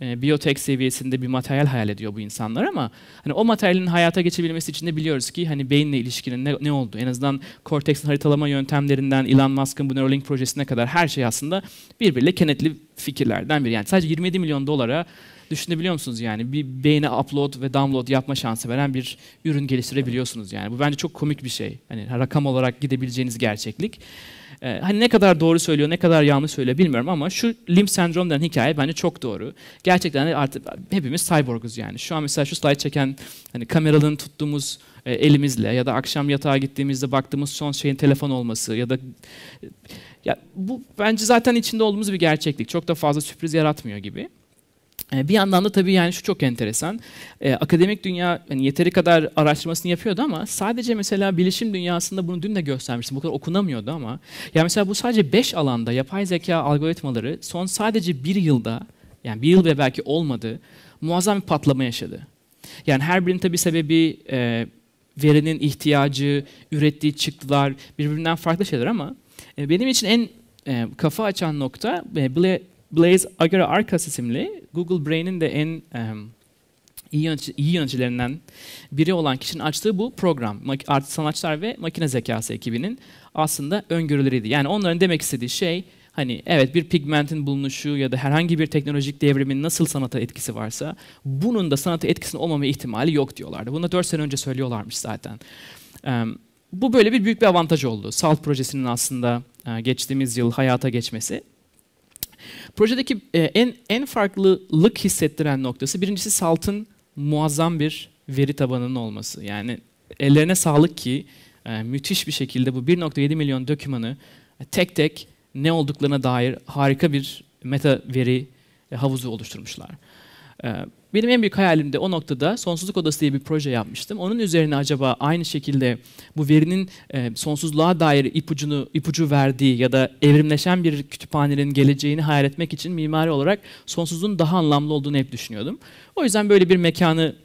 biyotek seviyesinde bir materyal hayal ediyor bu insanlar, ama hani o materyalin hayata geçebilmesi için de biliyoruz ki hani beyinle ilişkinin ne olduğu, en azından korteksin haritalama yöntemlerinden Elon Musk'ın bu Neuralink projesine kadar her şey aslında birbiriyle kenetli fikirlerden biri. Yani sadece 27 milyon dolara düşünebiliyor musunuz yani? Bir beyne upload ve download yapma şansı veren bir ürün geliştirebiliyorsunuz yani. Bu bence çok komik bir şey. Hani rakam olarak gidebileceğiniz gerçeklik. Hani ne kadar doğru söylüyor, ne kadar yanlış söylüyor bilmiyorum, ama şu limb sendrom denen hikaye bence çok doğru. Gerçekten artık hepimiz cyborguz yani. Şu an mesela şu slide çeken hani kameralarını tuttuğumuz elimizle ya da akşam yatağa gittiğimizde baktığımız son şeyin telefon olması ya da bu bence zaten içinde olduğumuz bir gerçeklik. Çok da fazla sürpriz yaratmıyor gibi. Bir yandan da tabii yani şu çok enteresan. Akademik dünya yani yeteri kadar araştırmasını yapıyordu, ama sadece mesela bilişim dünyasında bunu dün de göstermiştim. Bu kadar okunamıyordu ama. Yani mesela bu sadece 5 alanda yapay zeka algoritmaları son sadece 1 yılda, yani 1 yıl ve belki olmadı, muazzam bir patlama yaşadı. Yani her birinin tabii sebebi verinin ihtiyacı, ürettiği çıktılar, birbirinden farklı şeyler, ama benim için en kafa açan nokta Blaise Aguera-Arcas isimli Google Brain'in de en iyi yöneticilerinden biri olan kişinin açtığı bu program. Sanatçılar ve makine zekası ekibinin aslında öngörüleriydi. Yani onların demek istediği şey, hani evet bir pigmentin bulunuşu ya da herhangi bir teknolojik devrimin nasıl sanata etkisi varsa, bunun da sanata etkisinin olmama ihtimali yok diyorlardı. Bunu da 4 sene önce söylüyorlarmış zaten. Bu böyle büyük bir avantaj oldu. Salt projesinin aslında geçtiğimiz yıl hayata geçmesi. Projedeki en farklılık hissettiren noktası, birincisi Salt'ın muazzam bir veri tabanının olması. Yani ellerine sağlık ki müthiş bir şekilde bu 1.7 milyon dokümanı tek tek ne olduklarına dair harika bir meta veri havuzu oluşturmuşlar. Benim en büyük hayalim de o noktada Sonsuzluk Odası diye bir proje yapmıştım. Onun üzerine acaba aynı şekilde bu verinin sonsuzluğa dair ipucu verdiği ya da evrimleşen bir kütüphanenin geleceğini hayal etmek için mimari olarak sonsuzluğun daha anlamlı olduğunu hep düşünüyordum. O yüzden böyle bir mekanı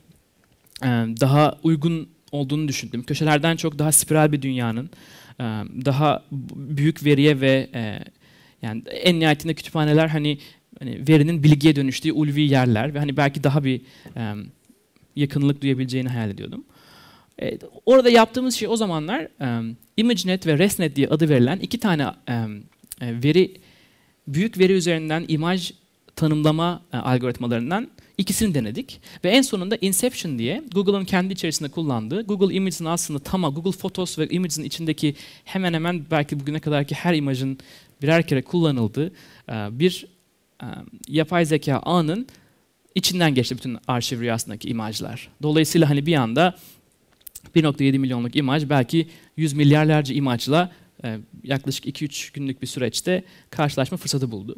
daha uygun olduğunu düşündüm. Köşelerden çok daha spiral bir dünyanın, daha büyük veriye ve yani en nihayetinde kütüphaneler hani verinin bilgiye dönüştüğü ulvi yerler ve hani belki daha bir yakınlık duyabileceğini hayal ediyordum. Orada yaptığımız şey o zamanlar ImageNet ve ResNet diye adı verilen 2 tane büyük veri üzerinden imaj tanımlama algoritmalarından ikisini denedik. Ve en sonunda Inception diye Google'ın kendi içerisinde kullandığı, Google Images'in aslında Google Photos ve Images'in içindeki hemen hemen belki bugüne kadarki her imajın birer kere kullanıldığı bir yapay zeka ağının içinden geçti bütün arşiv rüyasındaki imajlar. Dolayısıyla hani bir anda 1.7 milyonluk imaj belki yüz milyarlarca imajla yaklaşık 2-3 günlük bir süreçte karşılaşma fırsatı buldu.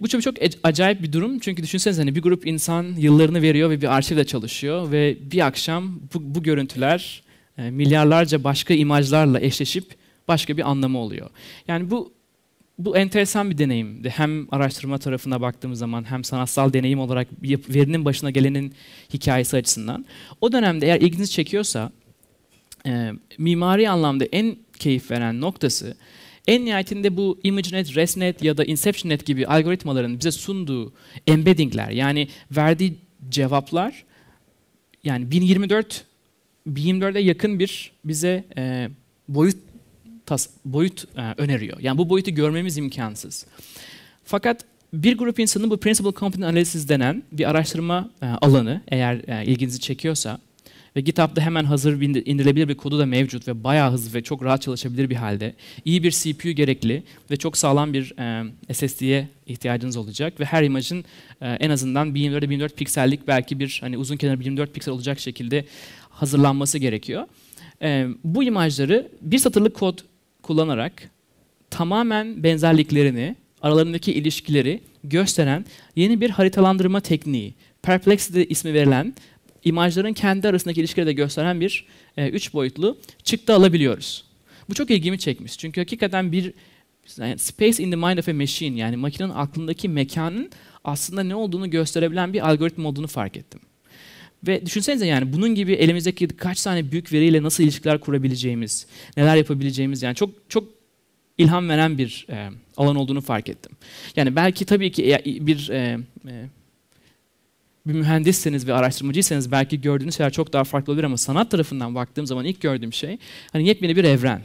Bu çok acayip bir durum çünkü düşünsenize hani bir grup insan yıllarını veriyor ve bir arşivle çalışıyor ve bir akşam bu görüntüler milyarlarca başka imajlarla eşleşip başka bir anlamı oluyor. Yani bu enteresan bir deneyimdi. Hem araştırma tarafına baktığımız zaman hem sanatsal deneyim olarak verinin başına gelenin hikayesi açısından. O dönemde eğer ilginizi çekiyorsa mimari anlamda en keyif veren noktası en nihayetinde bu ImageNet, ResNet ya da InceptionNet gibi algoritmaların bize sunduğu embeddingler yani verdiği cevaplar yani 1024'e yakın bir bize boyut öneriyor. Yani bu boyutu görmemiz imkansız. Fakat bir grup insanın bu Principal Component Analysis denen bir araştırma alanı eğer ilginizi çekiyorsa ve GitHub'da hemen hazır indirilebilir bir kodu da mevcut ve bayağı hızlı ve çok rahat çalışabilir bir halde. İyi bir CPU gerekli ve çok sağlam bir SSD'ye ihtiyacınız olacak ve her imajın en azından 1024 piksellik belki bir hani uzun kenarı 24 piksel olacak şekilde hazırlanması gerekiyor. Bu imajları bir satırlık kod kullanarak tamamen benzerliklerini, aralarındaki ilişkileri gösteren yeni bir haritalandırma tekniği, Perplexity ismi verilen imajların kendi arasındaki ilişkileri de gösteren bir üç boyutlu çıktı alabiliyoruz. Bu çok ilgimi çekmiş. Çünkü hakikaten bir yani space in the mind of a machine yani makinenin aklındaki mekanın aslında ne olduğunu gösterebilen bir algoritma olduğunu fark ettim. Ve düşünsenize yani bunun gibi elimizdeki kaç tane büyük veriyle nasıl ilişkiler kurabileceğimiz, neler yapabileceğimiz yani çok ilham veren bir alan olduğunu fark ettim. Yani belki tabii ki bir mühendisseniz ve araştırmacıysanız belki gördüğünüz şeyler çok daha farklı olabilir ama sanat tarafından baktığım zaman ilk gördüğüm şey hani yepyeni bir evren.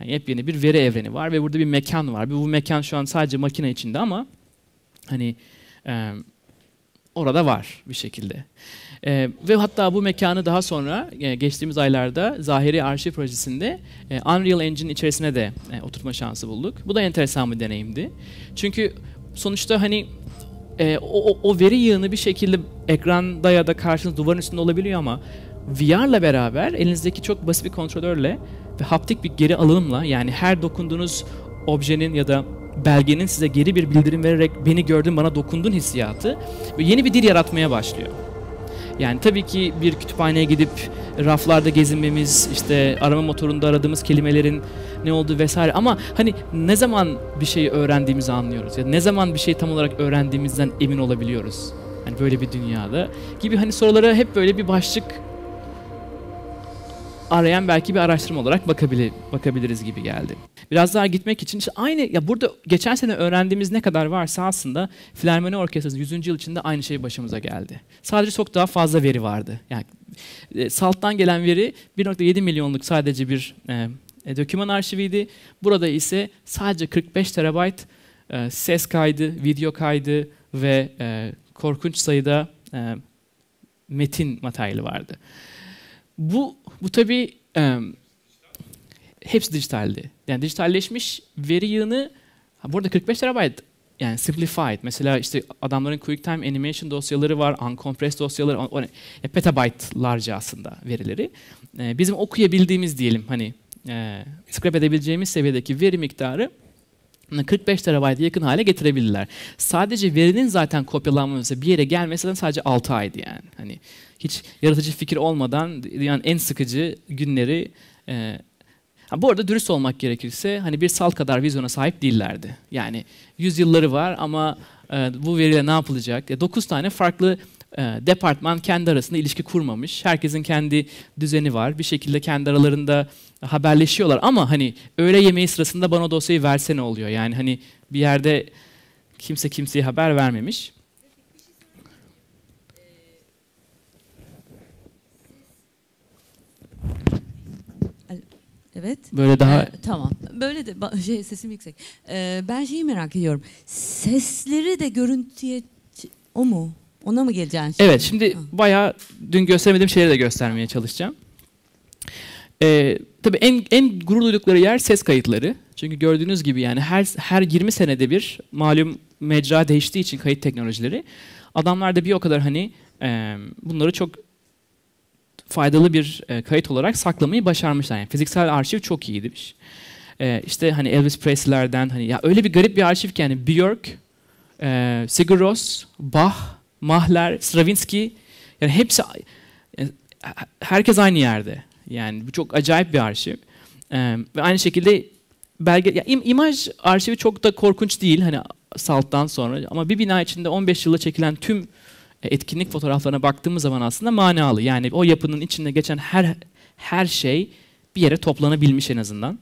Yani yepyeni bir veri evreni var ve burada bir mekan var. Bu mekan şu an sadece makine içinde ama hani orada var bir şekilde. Ve hatta bu mekanı daha sonra geçtiğimiz aylarda Zahiri Arşiv Projesi'nde Unreal Engine içerisine de oturtma şansı bulduk. Bu da enteresan bir deneyimdi. Çünkü sonuçta hani o veri yığını bir şekilde ekranda ya da karşınız duvarın üstünde olabiliyor ama VR'la beraber elinizdeki çok basit bir kontrolörle ve haptik bir geri alımla yani her dokunduğunuz objenin ya da belgenin size geri bir bildirim vererek beni gördün bana dokundun hissiyatı ve yeni bir dil yaratmaya başlıyor. Yani tabii ki bir kütüphaneye gidip raflarda gezinmemiz, işte arama motorunda aradığımız kelimelerin ne olduğu vesaire ama hani ne zaman bir şeyi öğrendiğimizi anlıyoruz ya ne zaman bir şeyi tam olarak öğrendiğimizden emin olabiliyoruz. Hani böyle bir dünyada gibi hani sorulara hep böyle bir başlık arayan belki bir araştırma olarak bakabiliriz gibi geldi. Biraz daha gitmek için işte aynı ya burada geçen sene öğrendiğimiz ne kadar varsa aslında Filarmoni Orkestrası'nın 100. yıl içinde aynı şey başımıza geldi. Sadece çok daha fazla veri vardı. Yani Salt'tan gelen veri 1.7 milyonluk sadece bir doküman arşiviydi. Burada ise sadece 45 terabayt ses kaydı, video kaydı ve korkunç sayıda metin materyali vardı. Bu tabii hepsi dijitaldi. Yani dijitalleşmiş veri yığını, burada 45 terabayt yani simplified. Mesela işte adamların QuickTime Animation dosyaları var, uncompressed dosyaları, petabaytlarca aslında verileri. Bizim okuyabildiğimiz diyelim hani scrap edebileceğimiz seviyedeki veri miktarı 45 terabayta yakın hale getirebilirler. Sadece verinin zaten kopyalanması bir yere gelmesinden sadece 6 aydı yani. Hani hiç yaratıcı fikir olmadan yani en sıkıcı günleri. Bu arada dürüst olmak gerekirse hani bir Salt kadar vizyona sahip değillerdi. Yani yüzyılları var ama bu veriyle ne yapılacak? 9 tane farklı departman kendi arasında ilişki kurmamış. Herkesin kendi düzeni var. Bir şekilde kendi aralarında haberleşiyorlar ama hani öğle yemeği sırasında bana dosyayı versene oluyor. Yani hani bir yerde kimse kimseye haber vermemiş. Evet. Böyle daha... tamam. Böyle de sesim yüksek. Ben şeyi merak ediyorum. Sesleri de görüntüye... O mu? Ona mı geleceğin şey? Evet, şimdi bayağı dün göstermediğim şeyleri de göstermeye çalışacağım. Tabii en gurur duydukları yer ses kayıtları. Çünkü gördüğünüz gibi yani her 20 senede bir malum mecra değiştiği için kayıt teknolojileri. Adamlar da bir o kadar hani bunları çok faydalı bir kayıt olarak saklamayı başarmışlar. Yani fiziksel arşiv çok iyi demiş. İşte hani Elvis Presley'lerden hani ya öyle bir garip bir arşiv ki yani Björk, Sigur Rós, Bach, Mahler, Stravinsky yani hepsi herkes aynı yerde. Yani bu çok acayip bir arşiv. Ve aynı şekilde belge ya imaj arşivi çok da korkunç değil hani Salt'tan sonra ama bir bina içinde 15 yılda çekilen tüm etkinlik fotoğraflarına baktığımız zaman aslında manalı. Yani o yapının içinde geçen her şey bir yere toplanabilmiş en azından.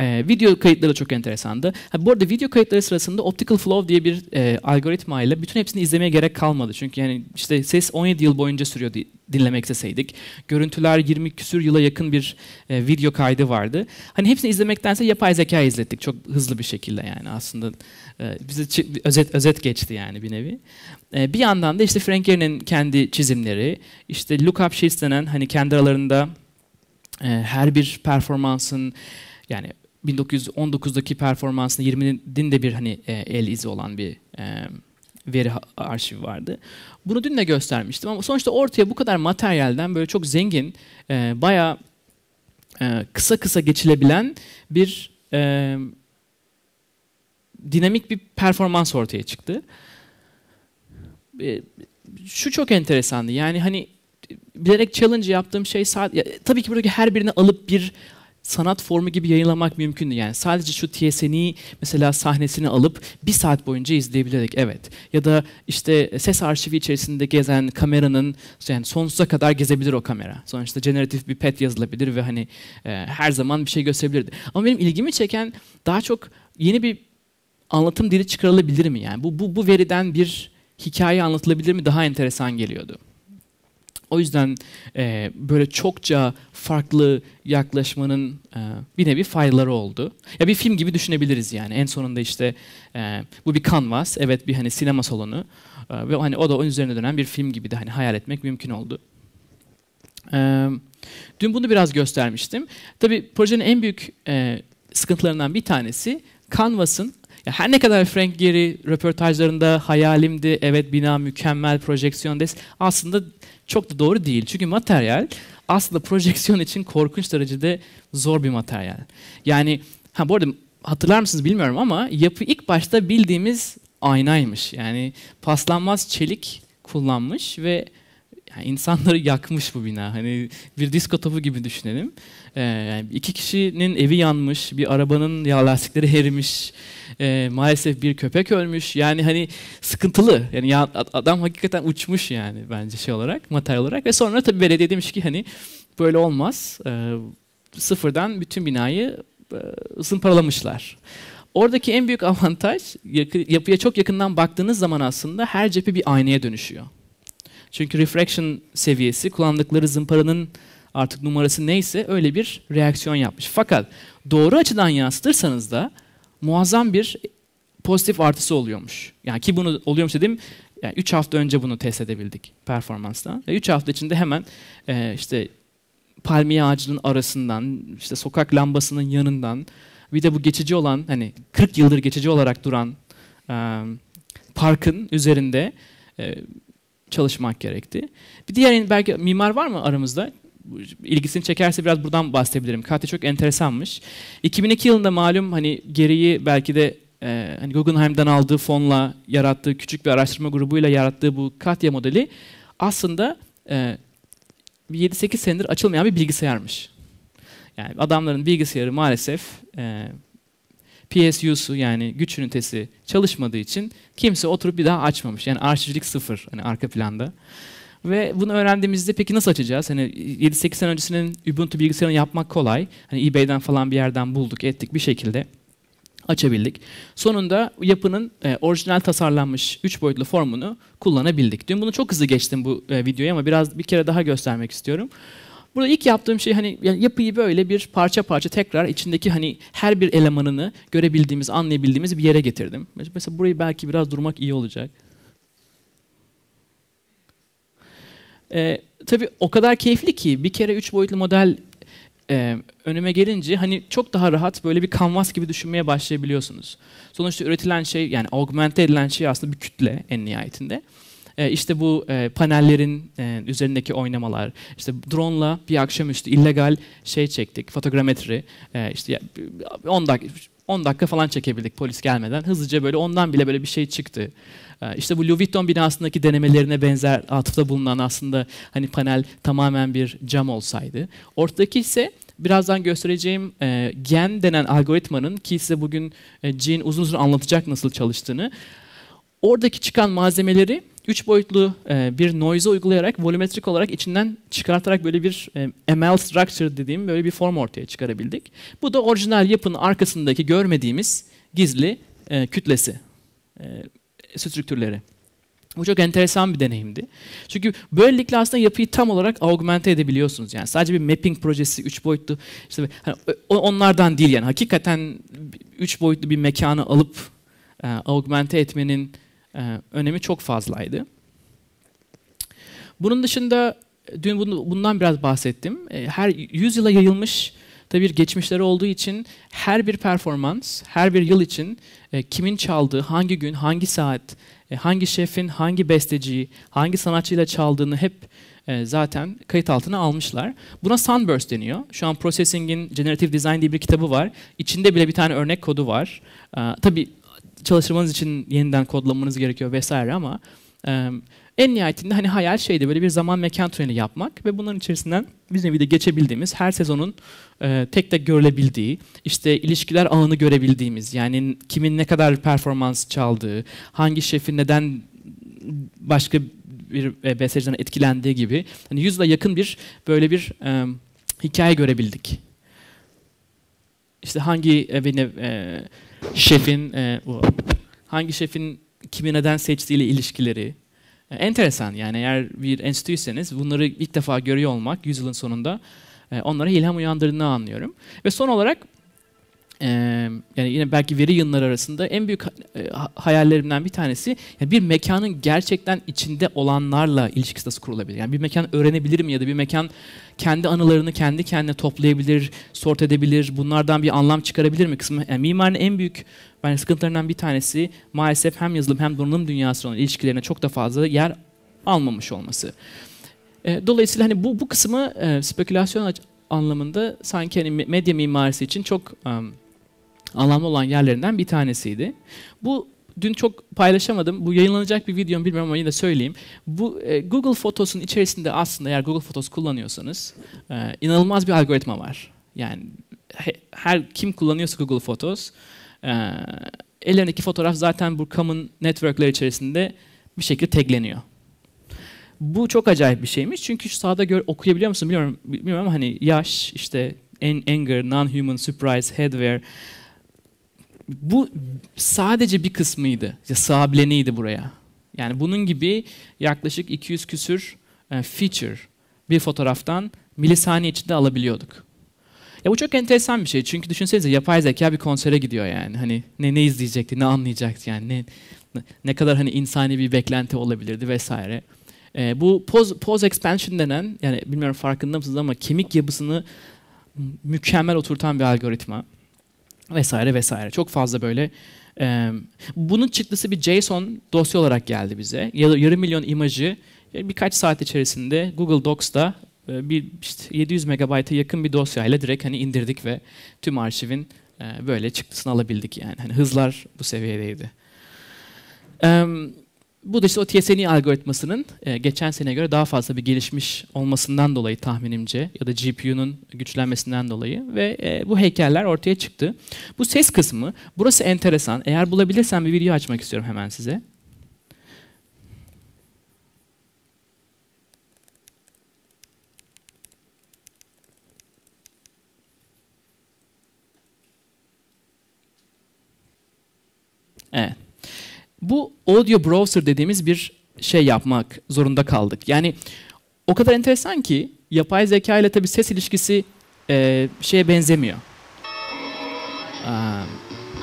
Video kayıtları çok enteresandı. Bu arada video kayıtları sırasında Optical Flow diye bir algoritma ile bütün hepsini izlemeye gerek kalmadı. Çünkü yani işte ses 17 yıl boyunca sürüyordu dinlemek isteseydik. Görüntüler 20 küsür yıla yakın bir video kaydı vardı. Hani hepsini izlemektense yapay zeka izlettik çok hızlı bir şekilde yani aslında. Bize özet geçti yani bir nevi. Bir yandan da işte Frank Gehry'nin kendi çizimleri, işte lookup sheets denen hani kendi aralarında her bir performansın yani 1919'daki performansını 20'nin de bir hani el izi olan bir veri arşivi vardı. Bunu dün de göstermiştim ama sonuçta ortaya bu kadar materyalden böyle çok zengin, bayağı kısa geçilebilen bir dinamik bir performans ortaya çıktı. Şu çok enteresandı yani hani bilerek challenge yaptığım şey tabii ki buradaki her birini alıp bir sanat formu gibi yayınlamak mümkündü. Yani sadece şu TSN'i mesela sahnesini alıp bir saat boyunca izleyebilirdik. Evet. Ya da işte ses arşivi içerisinde gezen kameranın yani sonsuza kadar gezebilir o kamera. Sonuçta generatif bir PET yazılabilir ve hani her zaman bir şey gösterebilirdi. Ama benim ilgimi çeken daha çok yeni bir anlatım dili çıkarılabilir mi? Yani bu veriden bir hikaye anlatılabilir mi? Daha enteresan geliyordu. O yüzden böyle çokça farklı yaklaşmanın bir nevi faydaları oldu. Ya bir film gibi düşünebiliriz yani. En sonunda işte bu bir kanvas, evet bir hani sinema salonu ve hani o da onun üzerine dönen bir film gibi de hani hayal etmek mümkün oldu. Dün bunu biraz göstermiştim. Tabii projenin en büyük sıkıntılarından bir tanesi kanvasın. Ya her ne kadar Frank Gehry röportajlarında hayalimdi, evet bina mükemmel, projeksiyon des aslında çok da doğru değil. Çünkü materyal aslında projeksiyon için korkunç derecede zor bir materyal. Yani bu arada hatırlar mısınız bilmiyorum ama yapı ilk başta bildiğimiz aynaymış. Yani paslanmaz çelik kullanmış ve yani insanları yakmış bu bina. Hani bir disko topu gibi düşünelim. Yani iki kişinin evi yanmış, bir arabanın yağ lastikleri erimiş, maalesef bir köpek ölmüş. Yani hani sıkıntılı. Yani ya adam hakikaten uçmuş yani bence şey olarak, materyal olarak. Ve sonra tabii belediye demiş ki hani böyle olmaz. Sıfırdan bütün binayı zımparalamışlar. Oradaki en büyük avantaj yapıya çok yakından baktığınız zaman aslında her cephe bir aynaya dönüşüyor. Çünkü refraction seviyesi, kullandıkları zımparanın artık numarası neyse öyle bir reaksiyon yapmış. Fakat doğru açıdan yansıtırsanız da muazzam bir pozitif artısı oluyormuş. Yani ki bunu oluyormuş dediğim, yani 3 hafta önce bunu test edebildik performanstan. 3 hafta içinde hemen işte palmiye ağacının arasından, işte sokak lambasının yanından, bir de bu geçici olan, hani 40 yıldır geçici olarak duran parkın üzerinde çalışmak gerekti. Bir diğer belki mimar var mı aramızda? İlgisini çekerse biraz buradan bahsedebilirim. KATIA çok enteresanmış. 2002 yılında malum hani Gehry'i belki de hani Guggenheim'den aldığı fonla yarattığı küçük bir araştırma grubuyla yarattığı bu KATIA modeli aslında 7-8 senedir açılmayan bir bilgisayarmış. Yani adamların bilgisayarı maalesef PSU'su yani güç ünitesi çalışmadığı için kimse oturup bir daha açmamış. Yani arşivcilik sıfır hani arka planda. Ve bunu öğrendiğimizde peki nasıl açacağız? Hani 7-8 sene öncesinin Ubuntu bilgisayarını yapmak kolay. Hani eBay'den falan bir yerden bulduk, ettik bir şekilde açabildik. Sonunda yapının orijinal tasarlanmış 3 boyutlu formunu kullanabildik. Dün bunu çok hızlı geçtim bu videoyu ama biraz bir kere daha göstermek istiyorum. Burada ilk yaptığım şey hani yapıyı böyle bir parça parça tekrar içindeki hani her bir elemanını görebildiğimiz, anlayabildiğimiz bir yere getirdim. Mesela burayı belki biraz durmak iyi olacak. Tabii o kadar keyifli ki bir kere 3 boyutlu model önüme gelince hani çok daha rahat böyle bir kanvas gibi düşünmeye başlayabiliyorsunuz. Sonuçta üretilen şey yani augmente edilen şey aslında bir kütle en nihayetinde. İşte bu panellerin üzerindeki oynamalar, işte drone'la bir akşamüstü illegal şey çektik, fotogrametri, işte 10 dakika falan çekebildik polis gelmeden. Hızlıca böyle ondan bile böyle bir şey çıktı. İşte bu Louis Vuitton binasındaki denemelerine benzer atıfta bulunan aslında hani panel tamamen bir cam olsaydı. Ortadaki ise birazdan göstereceğim gen denen algoritmanın ki size bugün Jean uzun uzun anlatacak nasıl çalıştığını. Oradaki çıkan malzemeleri 3 boyutlu bir noise'a uygulayarak volumetrik olarak içinden çıkartarak böyle bir ML structure dediğim böyle bir form ortaya çıkarabildik. Bu da orijinal yapının arkasındaki görmediğimiz gizli kütlesi, strüktürleri. Bu çok enteresan bir deneyimdi. Çünkü böylelikle aslında yapıyı tam olarak augmente edebiliyorsunuz. Yani sadece bir mapping projesi, 3 boyutlu, işte hani onlardan değil yani. Hakikaten 3 boyutlu bir mekanı alıp augmente etmenin önemi çok fazlaydı. Bunun dışında dün bundan biraz bahsettim. Her 100 yıla yayılmış tabii bir geçmişleri olduğu için her bir performans, her bir yıl için kimin çaldığı, hangi gün, hangi saat, hangi şefin, hangi besteciyi, hangi sanatçıyla çaldığını hep zaten kayıt altına almışlar. Buna Sunburst deniyor. Şu an Processing'in Generative Design diye bir kitabı var. İçinde bile bir tane örnek kodu var. Tabii çalıştırmanız için yeniden kodlamanız gerekiyor vesaire ama en nihayetinde hani hayal şeydi böyle bir zaman mekan tüneli yapmak ve bunların içerisinden bir nevi de geçebildiğimiz, her sezonun tek tek görülebildiği, işte ilişkiler ağını görebildiğimiz, yani kimin ne kadar performans çaldığı, hangi şefin neden başka bir besteciden etkilendiği gibi hani 100'le yakın bir böyle bir hikaye görebildik. İşte hangi şefin kimi neden seçtiğiyle ilişkileri. Enteresan yani eğer bir enstitüyseniz bunları ilk defa görüyor olmak yüzyılın sonunda onlara ilham uyandırdığını anlıyorum. Ve son olarak yani yine belki veri yığınları arasında en büyük hayallerimden bir tanesi bir mekanın gerçekten içinde olanlarla ilişkisi nasıl kurulabilir? Yani bir mekan öğrenebilir mi ya da bir mekan kendi anılarını kendi kendine toplayabilir, sort edebilir, bunlardan bir anlam çıkarabilir mi kısmı? Yani mimarın en büyük bence sıkıntılarından bir tanesi maalesef hem yazılım hem donanım dünyası olan ilişkilerine çok da fazla yer almamış olması. Dolayısıyla hani bu kısmı spekülasyon anlamında sanki hani medya mimarisi için çok anlamlı olan yerlerinden bir tanesiydi. Bu dün çok paylaşamadım. Bu yayınlanacak bir videom bilmiyorum ama yine de söyleyeyim. Bu Google Photos'un içerisinde aslında eğer Google Photos kullanıyorsanız inanılmaz bir algoritma var. Yani her kim kullanıyorsa Google Photos ellerindeki fotoğraf zaten bu common network'ler içerisinde bir şekilde tagleniyor. Bu çok acayip bir şeymiş. Çünkü şu sağda okuyabiliyor musun bilmiyorum ama hani yaş, işte anger, non-human, surprise, headwear. Bu sadece bir kısmıydı. Ya, sığabileniydi buraya. Yani bunun gibi yaklaşık 200 küsür feature bir fotoğraftan milisaniye içinde alabiliyorduk. Ya bu çok enteresan bir şey. Çünkü düşünsenize yapay zeka bir konsere gidiyor yani. Hani ne izleyecekti, ne anlayacaktı yani. Ne kadar hani insani bir beklenti olabilirdi vesaire. Bu pose expansion denen, yani bilmiyorum farkında mısınız ama kemik yapısını mükemmel oturtan bir algoritma vesaire vesaire. Çok fazla böyle. Bunun çıktısı bir JSON dosya olarak geldi bize. Yarım milyon imajı birkaç saat içerisinde Google Docs'ta bir işte 700 MB'a yakın bir dosyayla direkt hani indirdik ve tüm arşivin böyle çıktısını alabildik yani. Hani hızlar bu seviyedeydi. Bu da işte o TSNI algoritmasının geçen seneye göre daha fazla bir gelişmiş olmasından dolayı tahminimce ya da GPU'nun güçlenmesinden dolayı ve bu heykeller ortaya çıktı. Bu ses kısmı, burası enteresan. Eğer bulabilirsem bir video açmak istiyorum hemen size. Evet. Bu audio browser dediğimiz bir şey yapmak zorunda kaldık. Yani o kadar enteresan ki yapay zeka ile tabii ses ilişkisi şeye benzemiyor.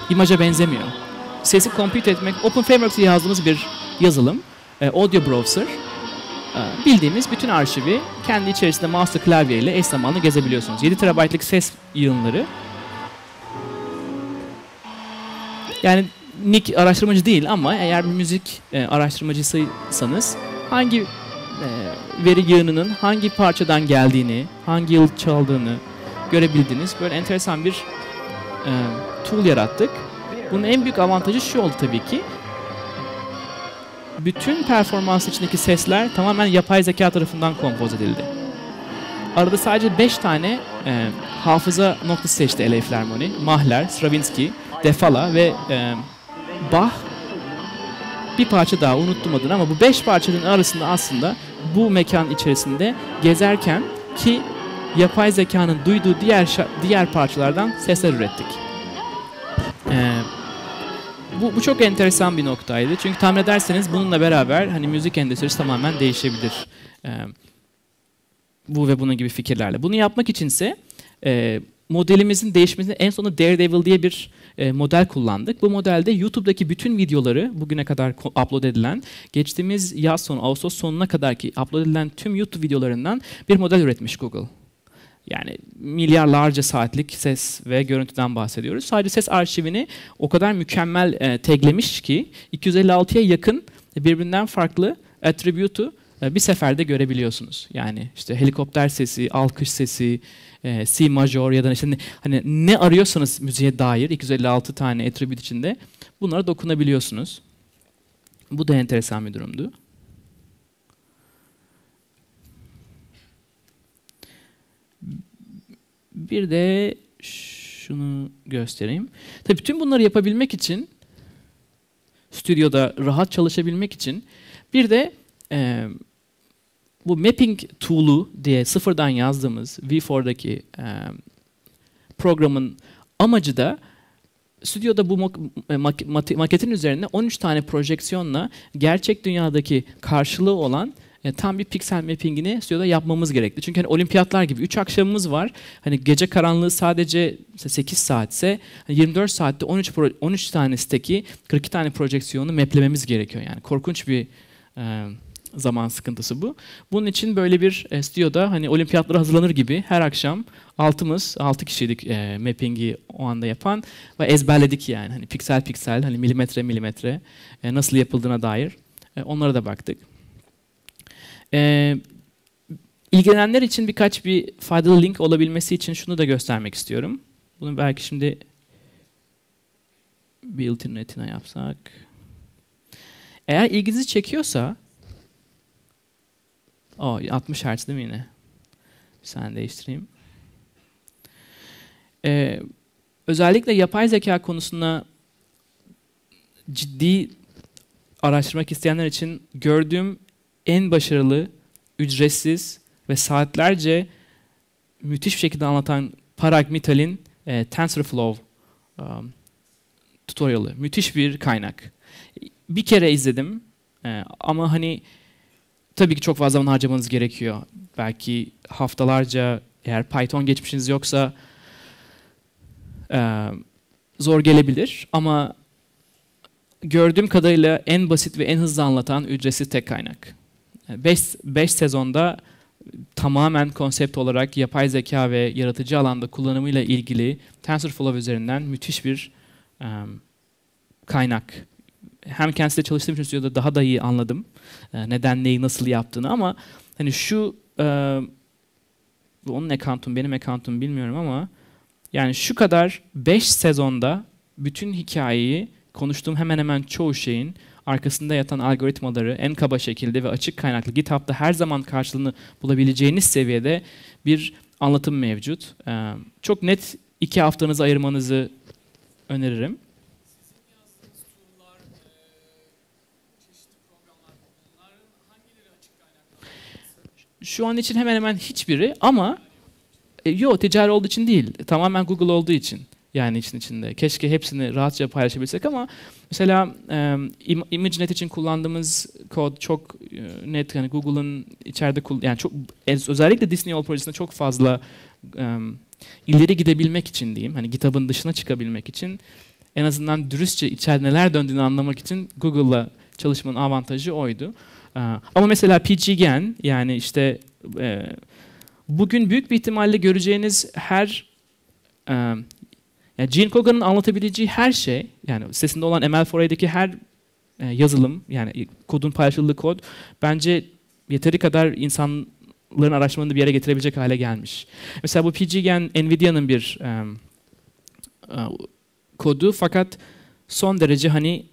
İmaja benzemiyor. Sesi compute etmek, Open Frameworks'e yazdığımız bir yazılım. Audio browser. Bildiğimiz bütün arşivi kendi içerisinde master klavyeyle eş zamanlı gezebiliyorsunuz. 7 TB'lık ses yığınları. Yani Nick araştırmacı değil ama eğer bir müzik araştırmacısıysanız hangi veri yığınının hangi parçadan geldiğini, hangi yıl çaldığını görebildiniz. Böyle enteresan bir tool yarattık. Bunun en büyük avantajı şu oldu tabii ki. Bütün performans içindeki sesler tamamen yapay zeka tarafından kompoz edildi. Arada sadece 5 tane hafıza noktası seçti L.A. Philharmonic. Mahler, Stravinsky, Defala ve Bach. Bir parça daha unuttum adını ama bu 5 parçanın arasında aslında bu mekan içerisinde gezerken ki yapay zekanın duyduğu diğer parçalardan sesler ürettik. Bu çok enteresan bir noktaydı. Çünkü tahmin ederseniz bununla beraber hani müzik endüstrisi tamamen değişebilir. Bu ve bunun gibi fikirlerle. Bunu yapmak içinse modelimizin değişmesine en sonunda Daredevil diye bir model kullandık. Bu modelde YouTube'daki bütün videoları bugüne kadar upload edilen, geçtiğimiz yaz sonu, Ağustos sonuna kadar ki upload edilen tüm YouTube videolarından bir model üretmiş Google. Yani milyarlarca saatlik ses ve görüntüden bahsediyoruz. Sadece ses arşivini o kadar mükemmel taglemiş ki 256'ya yakın birbirinden farklı attribute'u bir seferde görebiliyorsunuz. Yani işte helikopter sesi, alkış sesi, C major ya da işte hani ne arıyorsanız müziğe dair 256 tane attribute içinde bunlara dokunabiliyorsunuz. Bu da enteresan bir durumdu. Bir de şunu göstereyim. Tabii tüm bunları yapabilmek için, stüdyoda rahat çalışabilmek için bir de bu mapping tool'u diye sıfırdan yazdığımız V4'daki programın amacı da stüdyoda bu maketin üzerine 13 tane projeksiyonla gerçek dünyadaki karşılığı olan tam bir piksel mappingini stüdyoda yapmamız gerekti. Çünkü hani olimpiyatlar gibi 3 akşamımız var. Hani gece karanlığı sadece 8 saatse 24 saatte 13 tane steki 42 tane projeksiyonu maplememiz gerekiyor. Yani korkunç bir zaman sıkıntısı bu. Bunun için böyle bir stüdyoda hani olimpiyatlara hazırlanır gibi her akşam 6 kişiydik mappingi o anda yapan ve ezberledik yani hani piksel piksel hani milimetre milimetre nasıl yapıldığına dair onlara da baktık. İlgilenenler için birkaç bir faydalı link olabilmesi için şunu da göstermek istiyorum. Bunu belki şimdi bir internetine yapsak. Eğer ilginizi çekiyorsa, 60 Hz değil mi yine? Bir saniye değiştireyim. Özellikle yapay zeka konusunda ciddi araştırmak isteyenler için gördüğüm en başarılı, ücretsiz ve saatlerce müthiş bir şekilde anlatan Parag Mittal'in TensorFlow tutorialı. Müthiş bir kaynak. Bir kere izledim ama hani tabii ki çok fazla zaman harcamanız gerekiyor. Belki haftalarca eğer Python geçmişiniz yoksa zor gelebilir ama gördüğüm kadarıyla en basit ve en hızlı anlatan ücretsiz tek kaynak. 5 sezonda tamamen konsept olarak yapay zeka ve yaratıcı alanda kullanımıyla ilgili TensorFlow üzerinden müthiş bir kaynak. Hem kendisiyle çalıştığım için stüdyoda daha da iyi anladım neden neyi nasıl yaptığını ama hani şu onun account'um benim account'um bilmiyorum ama yani şu kadar 5 sezonda bütün hikayeyi konuştuğum hemen hemen çoğu şeyin arkasında yatan algoritmaları en kaba şekilde ve açık kaynaklı GitHub'da her zaman karşılığını bulabileceğiniz seviyede bir anlatım mevcut. Çok net 2 haftanızı ayırmanızı öneririm. Şu an için hemen hemen hiçbiri ama ticari olduğu için değil. Tamamen Google olduğu için. Yani için içinde. Keşke hepsini rahatça paylaşabilsek ama mesela ImageNet için kullandığımız kod çok net. Yani Google'ın içeride yani çok özellikle Disney World projesinde çok fazla ileri gidebilmek için diyeyim. Hani GitHub'ın dışına çıkabilmek için en azından dürüstçe içeride neler döndüğünü anlamak için Google'la çalışmanın avantajı oydu. Ama mesela PG-Gen yani işte bugün büyük bir ihtimalle göreceğiniz her Yani Gene Koga'nın anlatabileceği her şey, yani sitesinde olan ML4A'daki her yazılım, yani kodun paylaşıldığı kod bence yeteri kadar insanların araştırmalarını bir yere getirebilecek hale gelmiş. Mesela bu PG-Gen, Nvidia'nın bir kodu, fakat son derece hani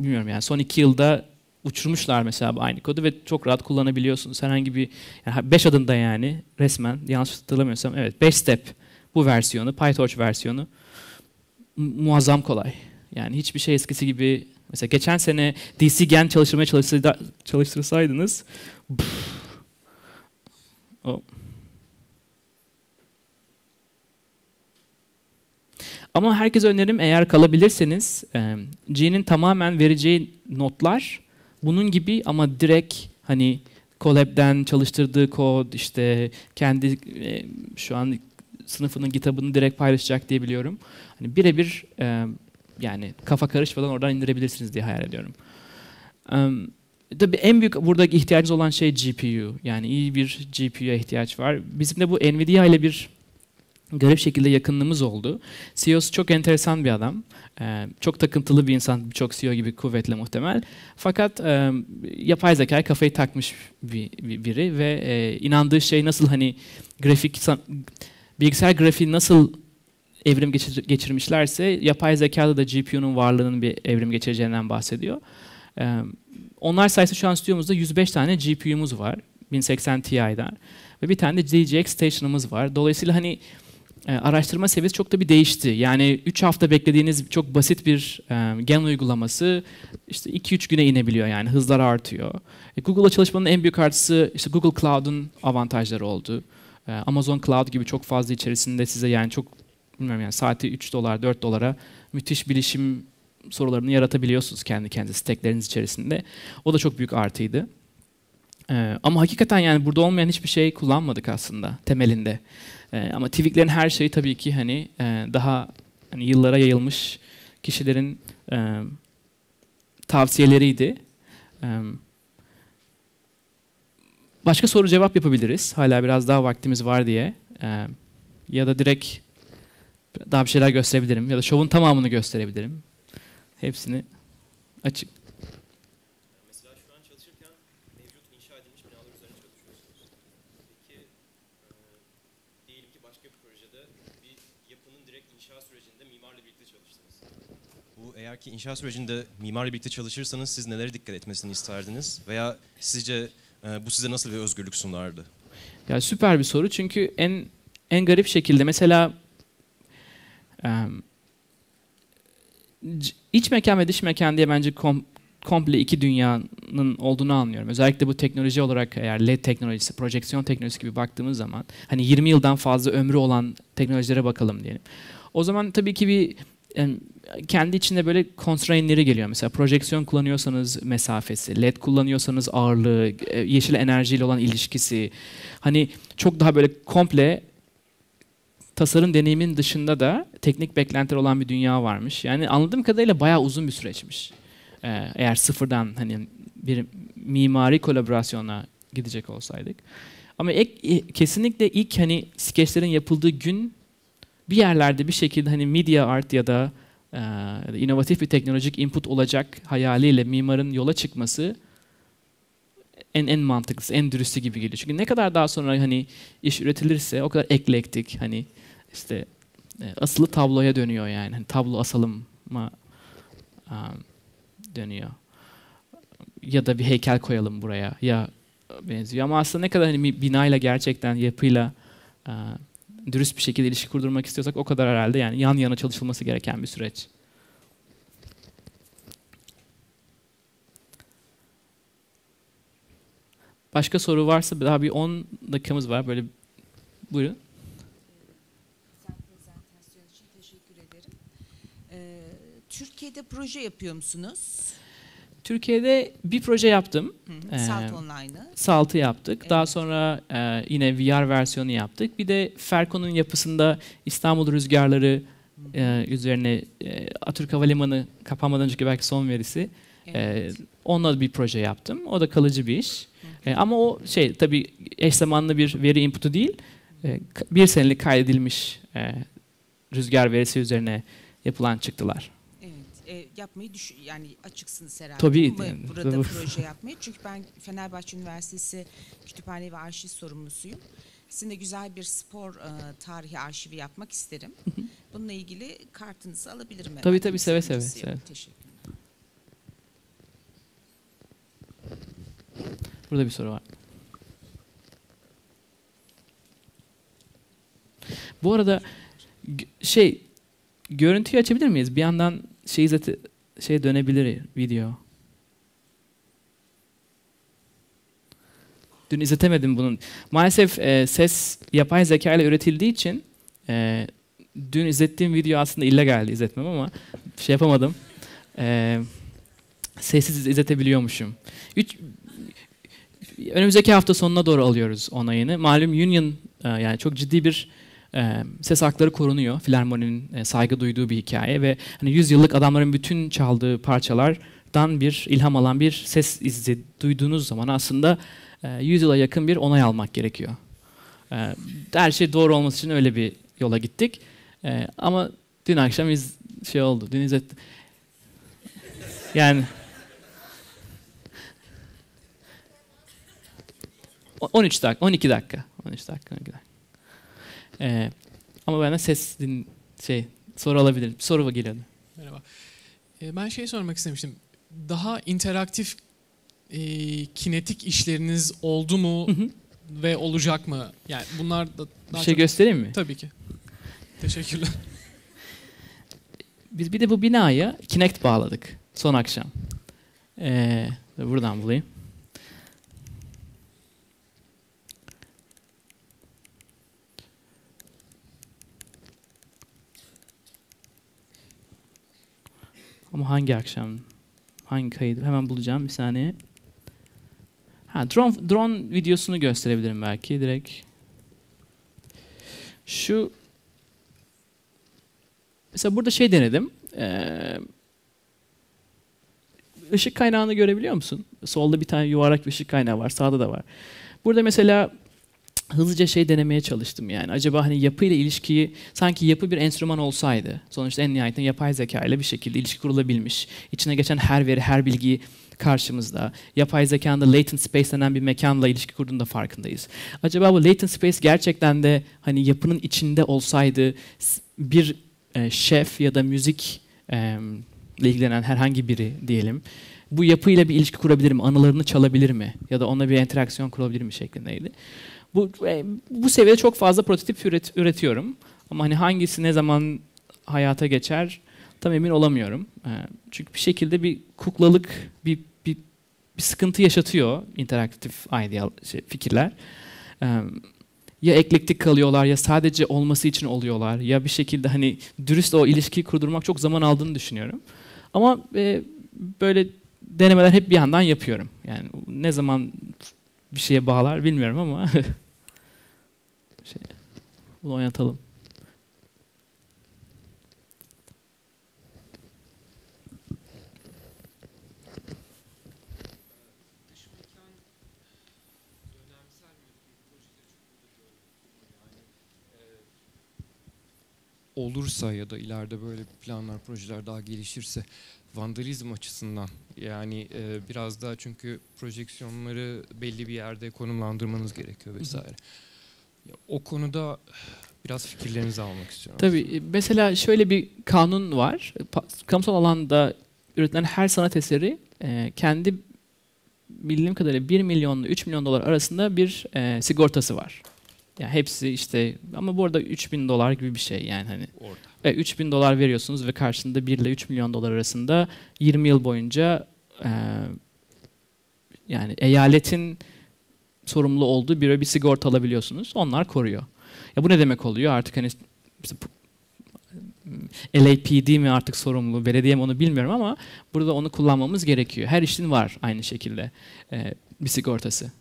bilmiyorum yani son 2 yılda uçurmuşlar mesela bu aynı kodu ve çok rahat kullanabiliyorsunuz. Herhangi bir 5 yani adımda yani resmen, yanlış hatırlamıyorsam evet 5 step bu versiyonu, PyTorch versiyonu muazzam kolay. Yani hiçbir şey eskisi gibi, mesela geçen sene DC-Gen çalıştırmaya çalıştırsaydınız oh. Ama herkese önerim, eğer kalabilirseniz G'nin tamamen vereceği notlar bunun gibi, ama direkt hani Colab'den çalıştırdığı kod, işte kendi şu an sınıfının kitabını direkt paylaşacak diye biliyorum. Hani birebir yani kafa karışmadan oradan indirebilirsiniz diye hayal ediyorum. Tabii en büyük buradaki ihtiyacınız olan şey GPU. Yani iyi bir GPU'ya ihtiyaç var. Bizim de bu Nvidia ile bir garip şekilde yakınlığımız oldu. CEO'su çok enteresan bir adam. Çok takıntılı bir insan, birçok CEO gibi kuvvetli muhtemel. Fakat yapay zekaya kafayı takmış biri ve inandığı şey nasıl hani grafik, bilgisayar grafiği nasıl evrim geçirmişlerse yapay zekada da GPU'nun varlığının bir evrim geçireceğinden bahsediyor. Onlar sayesinde şu an stüdyomuzda 105 tane GPU'muz var. 1080 Ti'den. Ve bir tane de DGX station'ımız var. Dolayısıyla hani araştırma seviyesi çok da bir değişti. Yani 3 hafta beklediğiniz çok basit bir gen uygulaması işte 2-3 güne inebiliyor, yani hızlar artıyor. Google'la çalışmanın en büyük artısı işte Google Cloud'un avantajları oldu. Amazon Cloud gibi çok fazla içerisinde size yani çok bilmiyorum yani saati $3, $4'a müthiş bilişim sorularını yaratabiliyorsunuz kendi stackleriniz içerisinde. O da çok büyük artıydı. Ama hakikaten yani burada olmayan hiçbir şey kullanmadık aslında temelinde. Ama TÜİK'lerin her şeyi tabii ki hani daha hani yıllara yayılmış kişilerin tavsiyeleriydi. Başka soru cevap yapabiliriz. Hala biraz daha vaktimiz var diye. Ya da direkt daha bir şeyler gösterebilirim. Ya da şovun tamamını gösterebilirim. Hepsini açık. Mesela şu an çalışırken mevcut inşa edilmiş binalar üzerine çalışıyorsunuz. Peki diyelim ki başka bir projede bir yapının direkt inşa sürecinde mimarla birlikte çalıştınız. Bu eğer ki inşa sürecinde mimarla birlikte çalışırsanız siz nelere dikkat etmesini isterdiniz? Veya sizce bu size nasıl bir özgürlük sunardı? Ya süper bir soru, çünkü en garip şekilde mesela iç mekan ve dış mekan diye bence komple 2 dünyanın olduğunu anlıyorum. Özellikle bu teknoloji olarak, eğer LED teknolojisi, projeksiyon teknolojisi gibi baktığımız zaman hani 20 yıldan fazla ömrü olan teknolojilere bakalım diyelim. O zaman tabii ki bir kendi içinde böyle constraint'leri geliyor. Mesela projeksiyon kullanıyorsanız mesafesi, LED kullanıyorsanız ağırlığı, yeşil enerjiyle olan ilişkisi. Hani çok daha böyle komple tasarım deneyimin dışında da teknik beklentiler olan bir dünya varmış. Yani anladığım kadarıyla bayağı uzun bir süreçmiş. Eğer sıfırdan hani bir mimari kolaborasyona gidecek olsaydık. Ama kesinlikle ilk hani skeçlerin yapıldığı gün bir yerlerde bir şekilde hani media art ya da inovatif bir teknolojik input olacak hayaliyle mimarın yola çıkması en mantıklısı, en dürüstü gibi geliyor. Çünkü ne kadar daha sonra hani iş üretilirse o kadar eklektik, hani işte asılı tabloya dönüyor yani. Hani tablo asalıma dönüyor. Ya da bir heykel koyalım buraya ya benziyor. Ama aslında ne kadar hani binayla, gerçekten yapıyla dürüst bir şekilde ilişki kurdurmak istiyorsak o kadar herhalde yani yan yana çalışılması gereken bir süreç. Başka soru varsa daha bir 10 dakikamız var. Böyle buyurun. Sen prezentasyon için teşekkür ederim. Türkiye'de proje yapıyor musunuz? Türkiye'de bir proje yaptım. Salt Online'ı. Salt'ı yaptık. Evet. Daha sonra yine VR versiyonu yaptık. Bir de Ferko'nun yapısında İstanbul rüzgarları üzerine Atatürk Havalimanı kapanmadan önceki belki son verisi. Evet. Onunla bir proje yaptım. O da kalıcı bir iş. Ama o şey tabii eş zamanlı bir veri inputu değil. 1 senelik kaydedilmiş rüzgar verisi üzerine yapılan çıktılar. Yapmayı yani açıksınız herhalde. Tabii. Burada proje yapmayı. Çünkü ben Fenerbahçe Üniversitesi Kütüphane ve Arşiv sorumlusuyum. Sizin de güzel bir spor tarihi arşivi yapmak isterim. Bununla ilgili kartınızı alabilirim. Tabii tabii, seve seve. Teşekkürler. Burada bir soru var. Bu arada şey, görüntüyü açabilir miyiz? Bir yandan şey dönebilir video. Dün izletemedim bunun. Maalesef ses yapay zeka ile üretildiği için dün izlettiğim video aslında illegaldi, izletmem ama şey yapamadım. Sessiz izletebiliyormuşum. Önümüzdeki hafta sonuna doğru alıyoruz onayını. Malum union, yani çok ciddi bir ses hakları korunuyor. Filarmoninin saygı duyduğu bir hikaye ve hani 100 yıllık adamların bütün çaldığı parçalardan bir ilham alan bir ses izi duyduğunuz zaman aslında 100 yıla yakın bir onay almak gerekiyor. Her şey doğru olması için öyle bir yola gittik. Ama dün akşam şey oldu. Dün izlettim. Yani 13 dakika, 12 dakika. 13 dakika, 12 dakika. Ama bana ses soru alabilirim. Soru geliyordu. Merhaba. Ben şey sormak istemiştim. Daha interaktif kinetik işleriniz oldu mu ve olacak mı? Yani bunlar da daha çok... göstereyim mi? Tabii ki. Teşekkürler. Biz bir de bu binaya Kinect bağladık son akşam. Buradan bulayım. Ama hangi akşam? Hangi kaydı? Hemen bulacağım, bir saniye. Ha, drone videosunu gösterebilirim belki direkt. Şu mesela burada şey denedim. Işık kaynağını görebiliyor musun? Solda bir tane yuvarlak bir ışık kaynağı var, sağda da var. Burada mesela hızlıca denemeye çalıştım yani. Acaba hani yapıyla ilişkiyi, sanki yapı bir enstrüman olsaydı, sonuçta en nihayetinde yapay zeka ile bir şekilde ilişki kurulabilmiş. İçine geçen her veri, her bilgi karşımızda. Yapay zekanda latent space denen bir mekanla ilişki kurduğunda farkındayız. Acaba bu latent space gerçekten de hani yapının içinde olsaydı, bir şef ya da müzik ile ilgilenen herhangi biri diyelim, bu yapıyla bir ilişki kurabilir mi? Anılarını çalabilir mi? Ya da ona bir interaksiyon kurabilir mi şeklindeydi. Bu seviyede çok fazla prototip üretiyorum. Ama hani hangisi ne zaman hayata geçer tam emin olamıyorum. Çünkü bir şekilde bir kuklalık, bir sıkıntı yaşatıyor interaktif ideal fikirler. Ya eklektik kalıyorlar, ya sadece olması için oluyorlar, ya bir şekilde hani dürüst o ilişkiyi kurdurmak çok zaman aldığını düşünüyorum. Ama böyle denemeler hep bir yandan yapıyorum. Yani ne zaman bir şeye bağlar bilmiyorum ama bunu oynatalım. Olursa ya da ileride böyle planlar, projeler daha gelişirse vandalizm açısından yani biraz daha, çünkü projeksiyonları belli bir yerde konumlandırmanız gerekiyor vesaire. O konuda biraz fikirlerinizi almak istiyorum. Tabii mesela şöyle bir kanun var. Kamusal alanda üretilen her sanat eseri kendi bildiğim kadarıyla 1 milyonla 3 milyon dolar arasında bir sigortası var. Yani hepsi ama bu arada 3000 dolar gibi bir şey yani hani. Orada. 3000 dolar veriyorsunuz ve karşında 1 ile 3 milyon dolar arasında 20 yıl boyunca yani eyaletin sorumlu olduğu bir sigorta alabiliyorsunuz. Onlar koruyor. Ya bu ne demek oluyor? Artık hani LAPD mi artık sorumlu, belediye mi onu bilmiyorum ama burada onu kullanmamız gerekiyor. Her işin var aynı şekilde bir sigortası.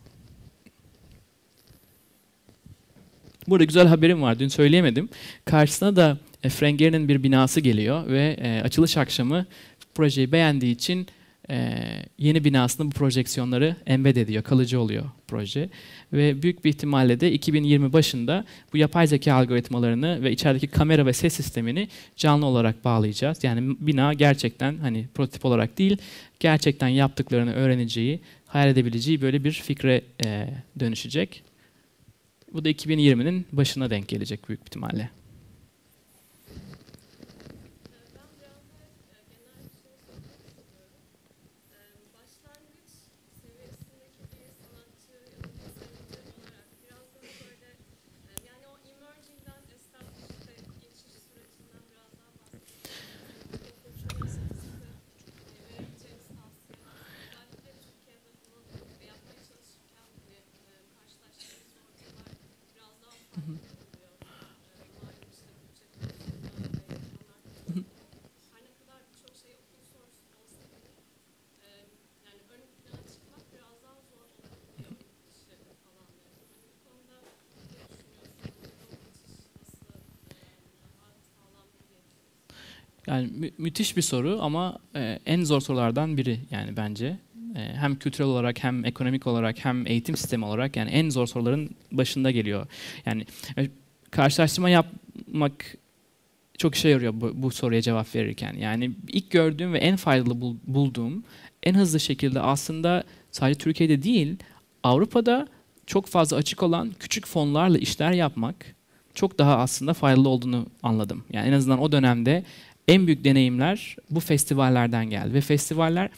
Burada güzel haberim var, dün söyleyemedim. Karşısına da Frank Gehry'nin bir binası geliyor ve açılış akşamı projeyi beğendiği için yeni binasında bu projeksiyonları embed ediyor, kalıcı oluyor proje. Ve büyük bir ihtimalle de 2020 başında bu yapay zeka algoritmalarını ve içerideki kamera ve ses sistemini canlı olarak bağlayacağız. Yani bina gerçekten hani prototip olarak değil, gerçekten yaptıklarını öğreneceği, hayal edebileceği böyle bir fikre dönüşecek. Bu da 2020'nin başına denk gelecek büyük ihtimalle. Yani müthiş bir soru ama en zor sorulardan biri yani bence. Hem kültürel olarak, hem ekonomik olarak, hem eğitim sistemi olarak yani en zor soruların başında geliyor. Yani karşılaştırma yapmak çok işe yarıyor bu soruya cevap verirken. Yani ilk gördüğüm ve en faydalı bulduğum, en hızlı şekilde aslında sadece Türkiye'de değil, Avrupa'da çok fazla açık olan küçük fonlarla işler yapmak çok daha aslında faydalı olduğunu anladım. Yani en azından o dönemde en büyük deneyimler bu festivallerden geldi ve festivaller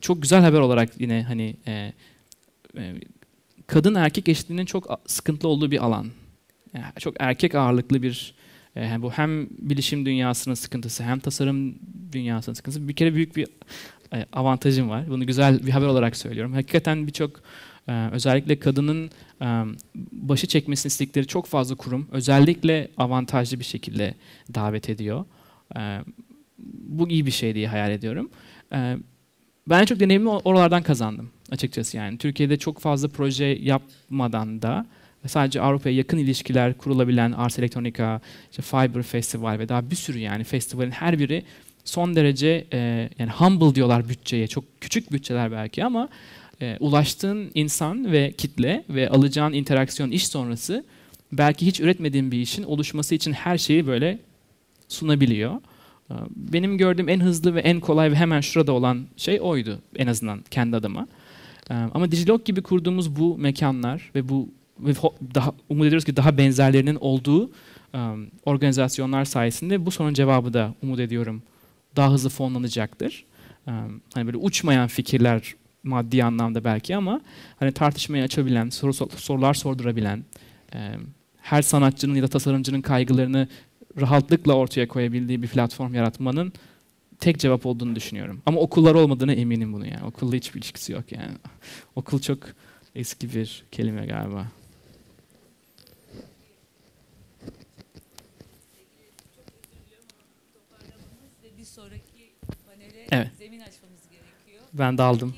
çok güzel haber olarak yine hani kadın erkek eşitliğinin çok sıkıntılı olduğu bir alan. Yani çok erkek ağırlıklı bir bu hem bilişim dünyasının sıkıntısı hem tasarım dünyasının sıkıntısı. Bir kere büyük bir avantajım var. Bunu güzel bir haber olarak söylüyorum. Hakikaten birçok özellikle kadının başı çekmesini istedikleri çok fazla kurum özellikle avantajlı bir şekilde davet ediyor. Bu iyi bir şey diye hayal ediyorum. Ben çok deneyimi oralardan kazandım açıkçası yani. Türkiye'de çok fazla proje yapmadan da sadece Avrupa'ya yakın ilişkiler kurulabilen Ars Electronica, işte Fiber Festival ve daha bir sürü yani festivalin her biri son derece yani humble diyorlar bütçeye. Çok küçük bütçeler belki ama ulaştığın insan ve kitle ve alacağın interaksiyon iş sonrası belki hiç üretmediğin bir işin oluşması için her şeyi böyle sunabiliyor. Benim gördüğüm en hızlı ve en kolay ve hemen şurada olan şey oydu en azından kendi adıma. Ama Digilog gibi kurduğumuz bu mekanlar ve daha umut ediyoruz ki daha benzerlerinin olduğu organizasyonlar sayesinde bu sorunun cevabı da umut ediyorum daha hızlı fonlanacaktır. Hani böyle uçmayan fikirler maddi anlamda belki ama hani tartışmayı açabilen, sorular sordurabilen, her sanatçının ya da tasarımcının kaygılarını rahatlıkla ortaya koyabildiği bir platform yaratmanın tek cevap olduğunu düşünüyorum. Ama okullar olmadığına eminim bunu yani. Okulla hiçbir ilişkisi yok yani. Okul çok eski bir kelime galiba. Bir sonraki panele evet. Zemin açmamız gerekiyor. Ben daldım.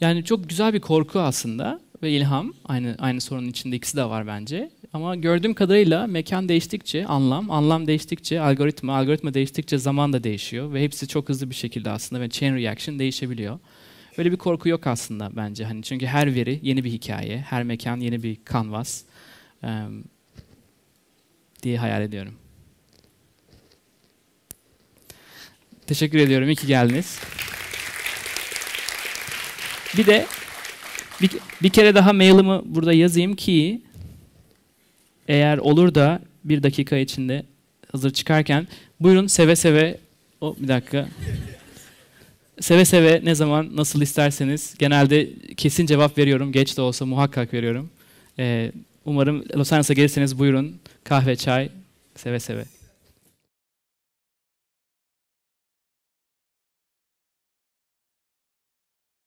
Yani çok güzel bir korku aslında ve ilham. Aynı sorunun içinde ikisi de var bence. Ama gördüğüm kadarıyla mekan değiştikçe anlam değiştikçe algoritma değiştikçe zaman da değişiyor ve hepsi çok hızlı bir şekilde aslında ve chain reaction değişebiliyor. Öyle bir korku yok aslında bence. Hani çünkü her veri yeni bir hikaye, her mekan yeni bir kanvas diye hayal ediyorum. Teşekkür ediyorum. İyi ki geldiniz. Bir de Bir kere daha mailimi burada yazayım ki eğer olur da bir dakika içinde hazır çıkarken buyurun seve seve bir dakika. Seve seve ne zaman nasıl isterseniz genelde kesin cevap veriyorum. Geç de olsa muhakkak veriyorum. Umarım Los Angeles'a gelirseniz buyurun kahve, çay seve seve.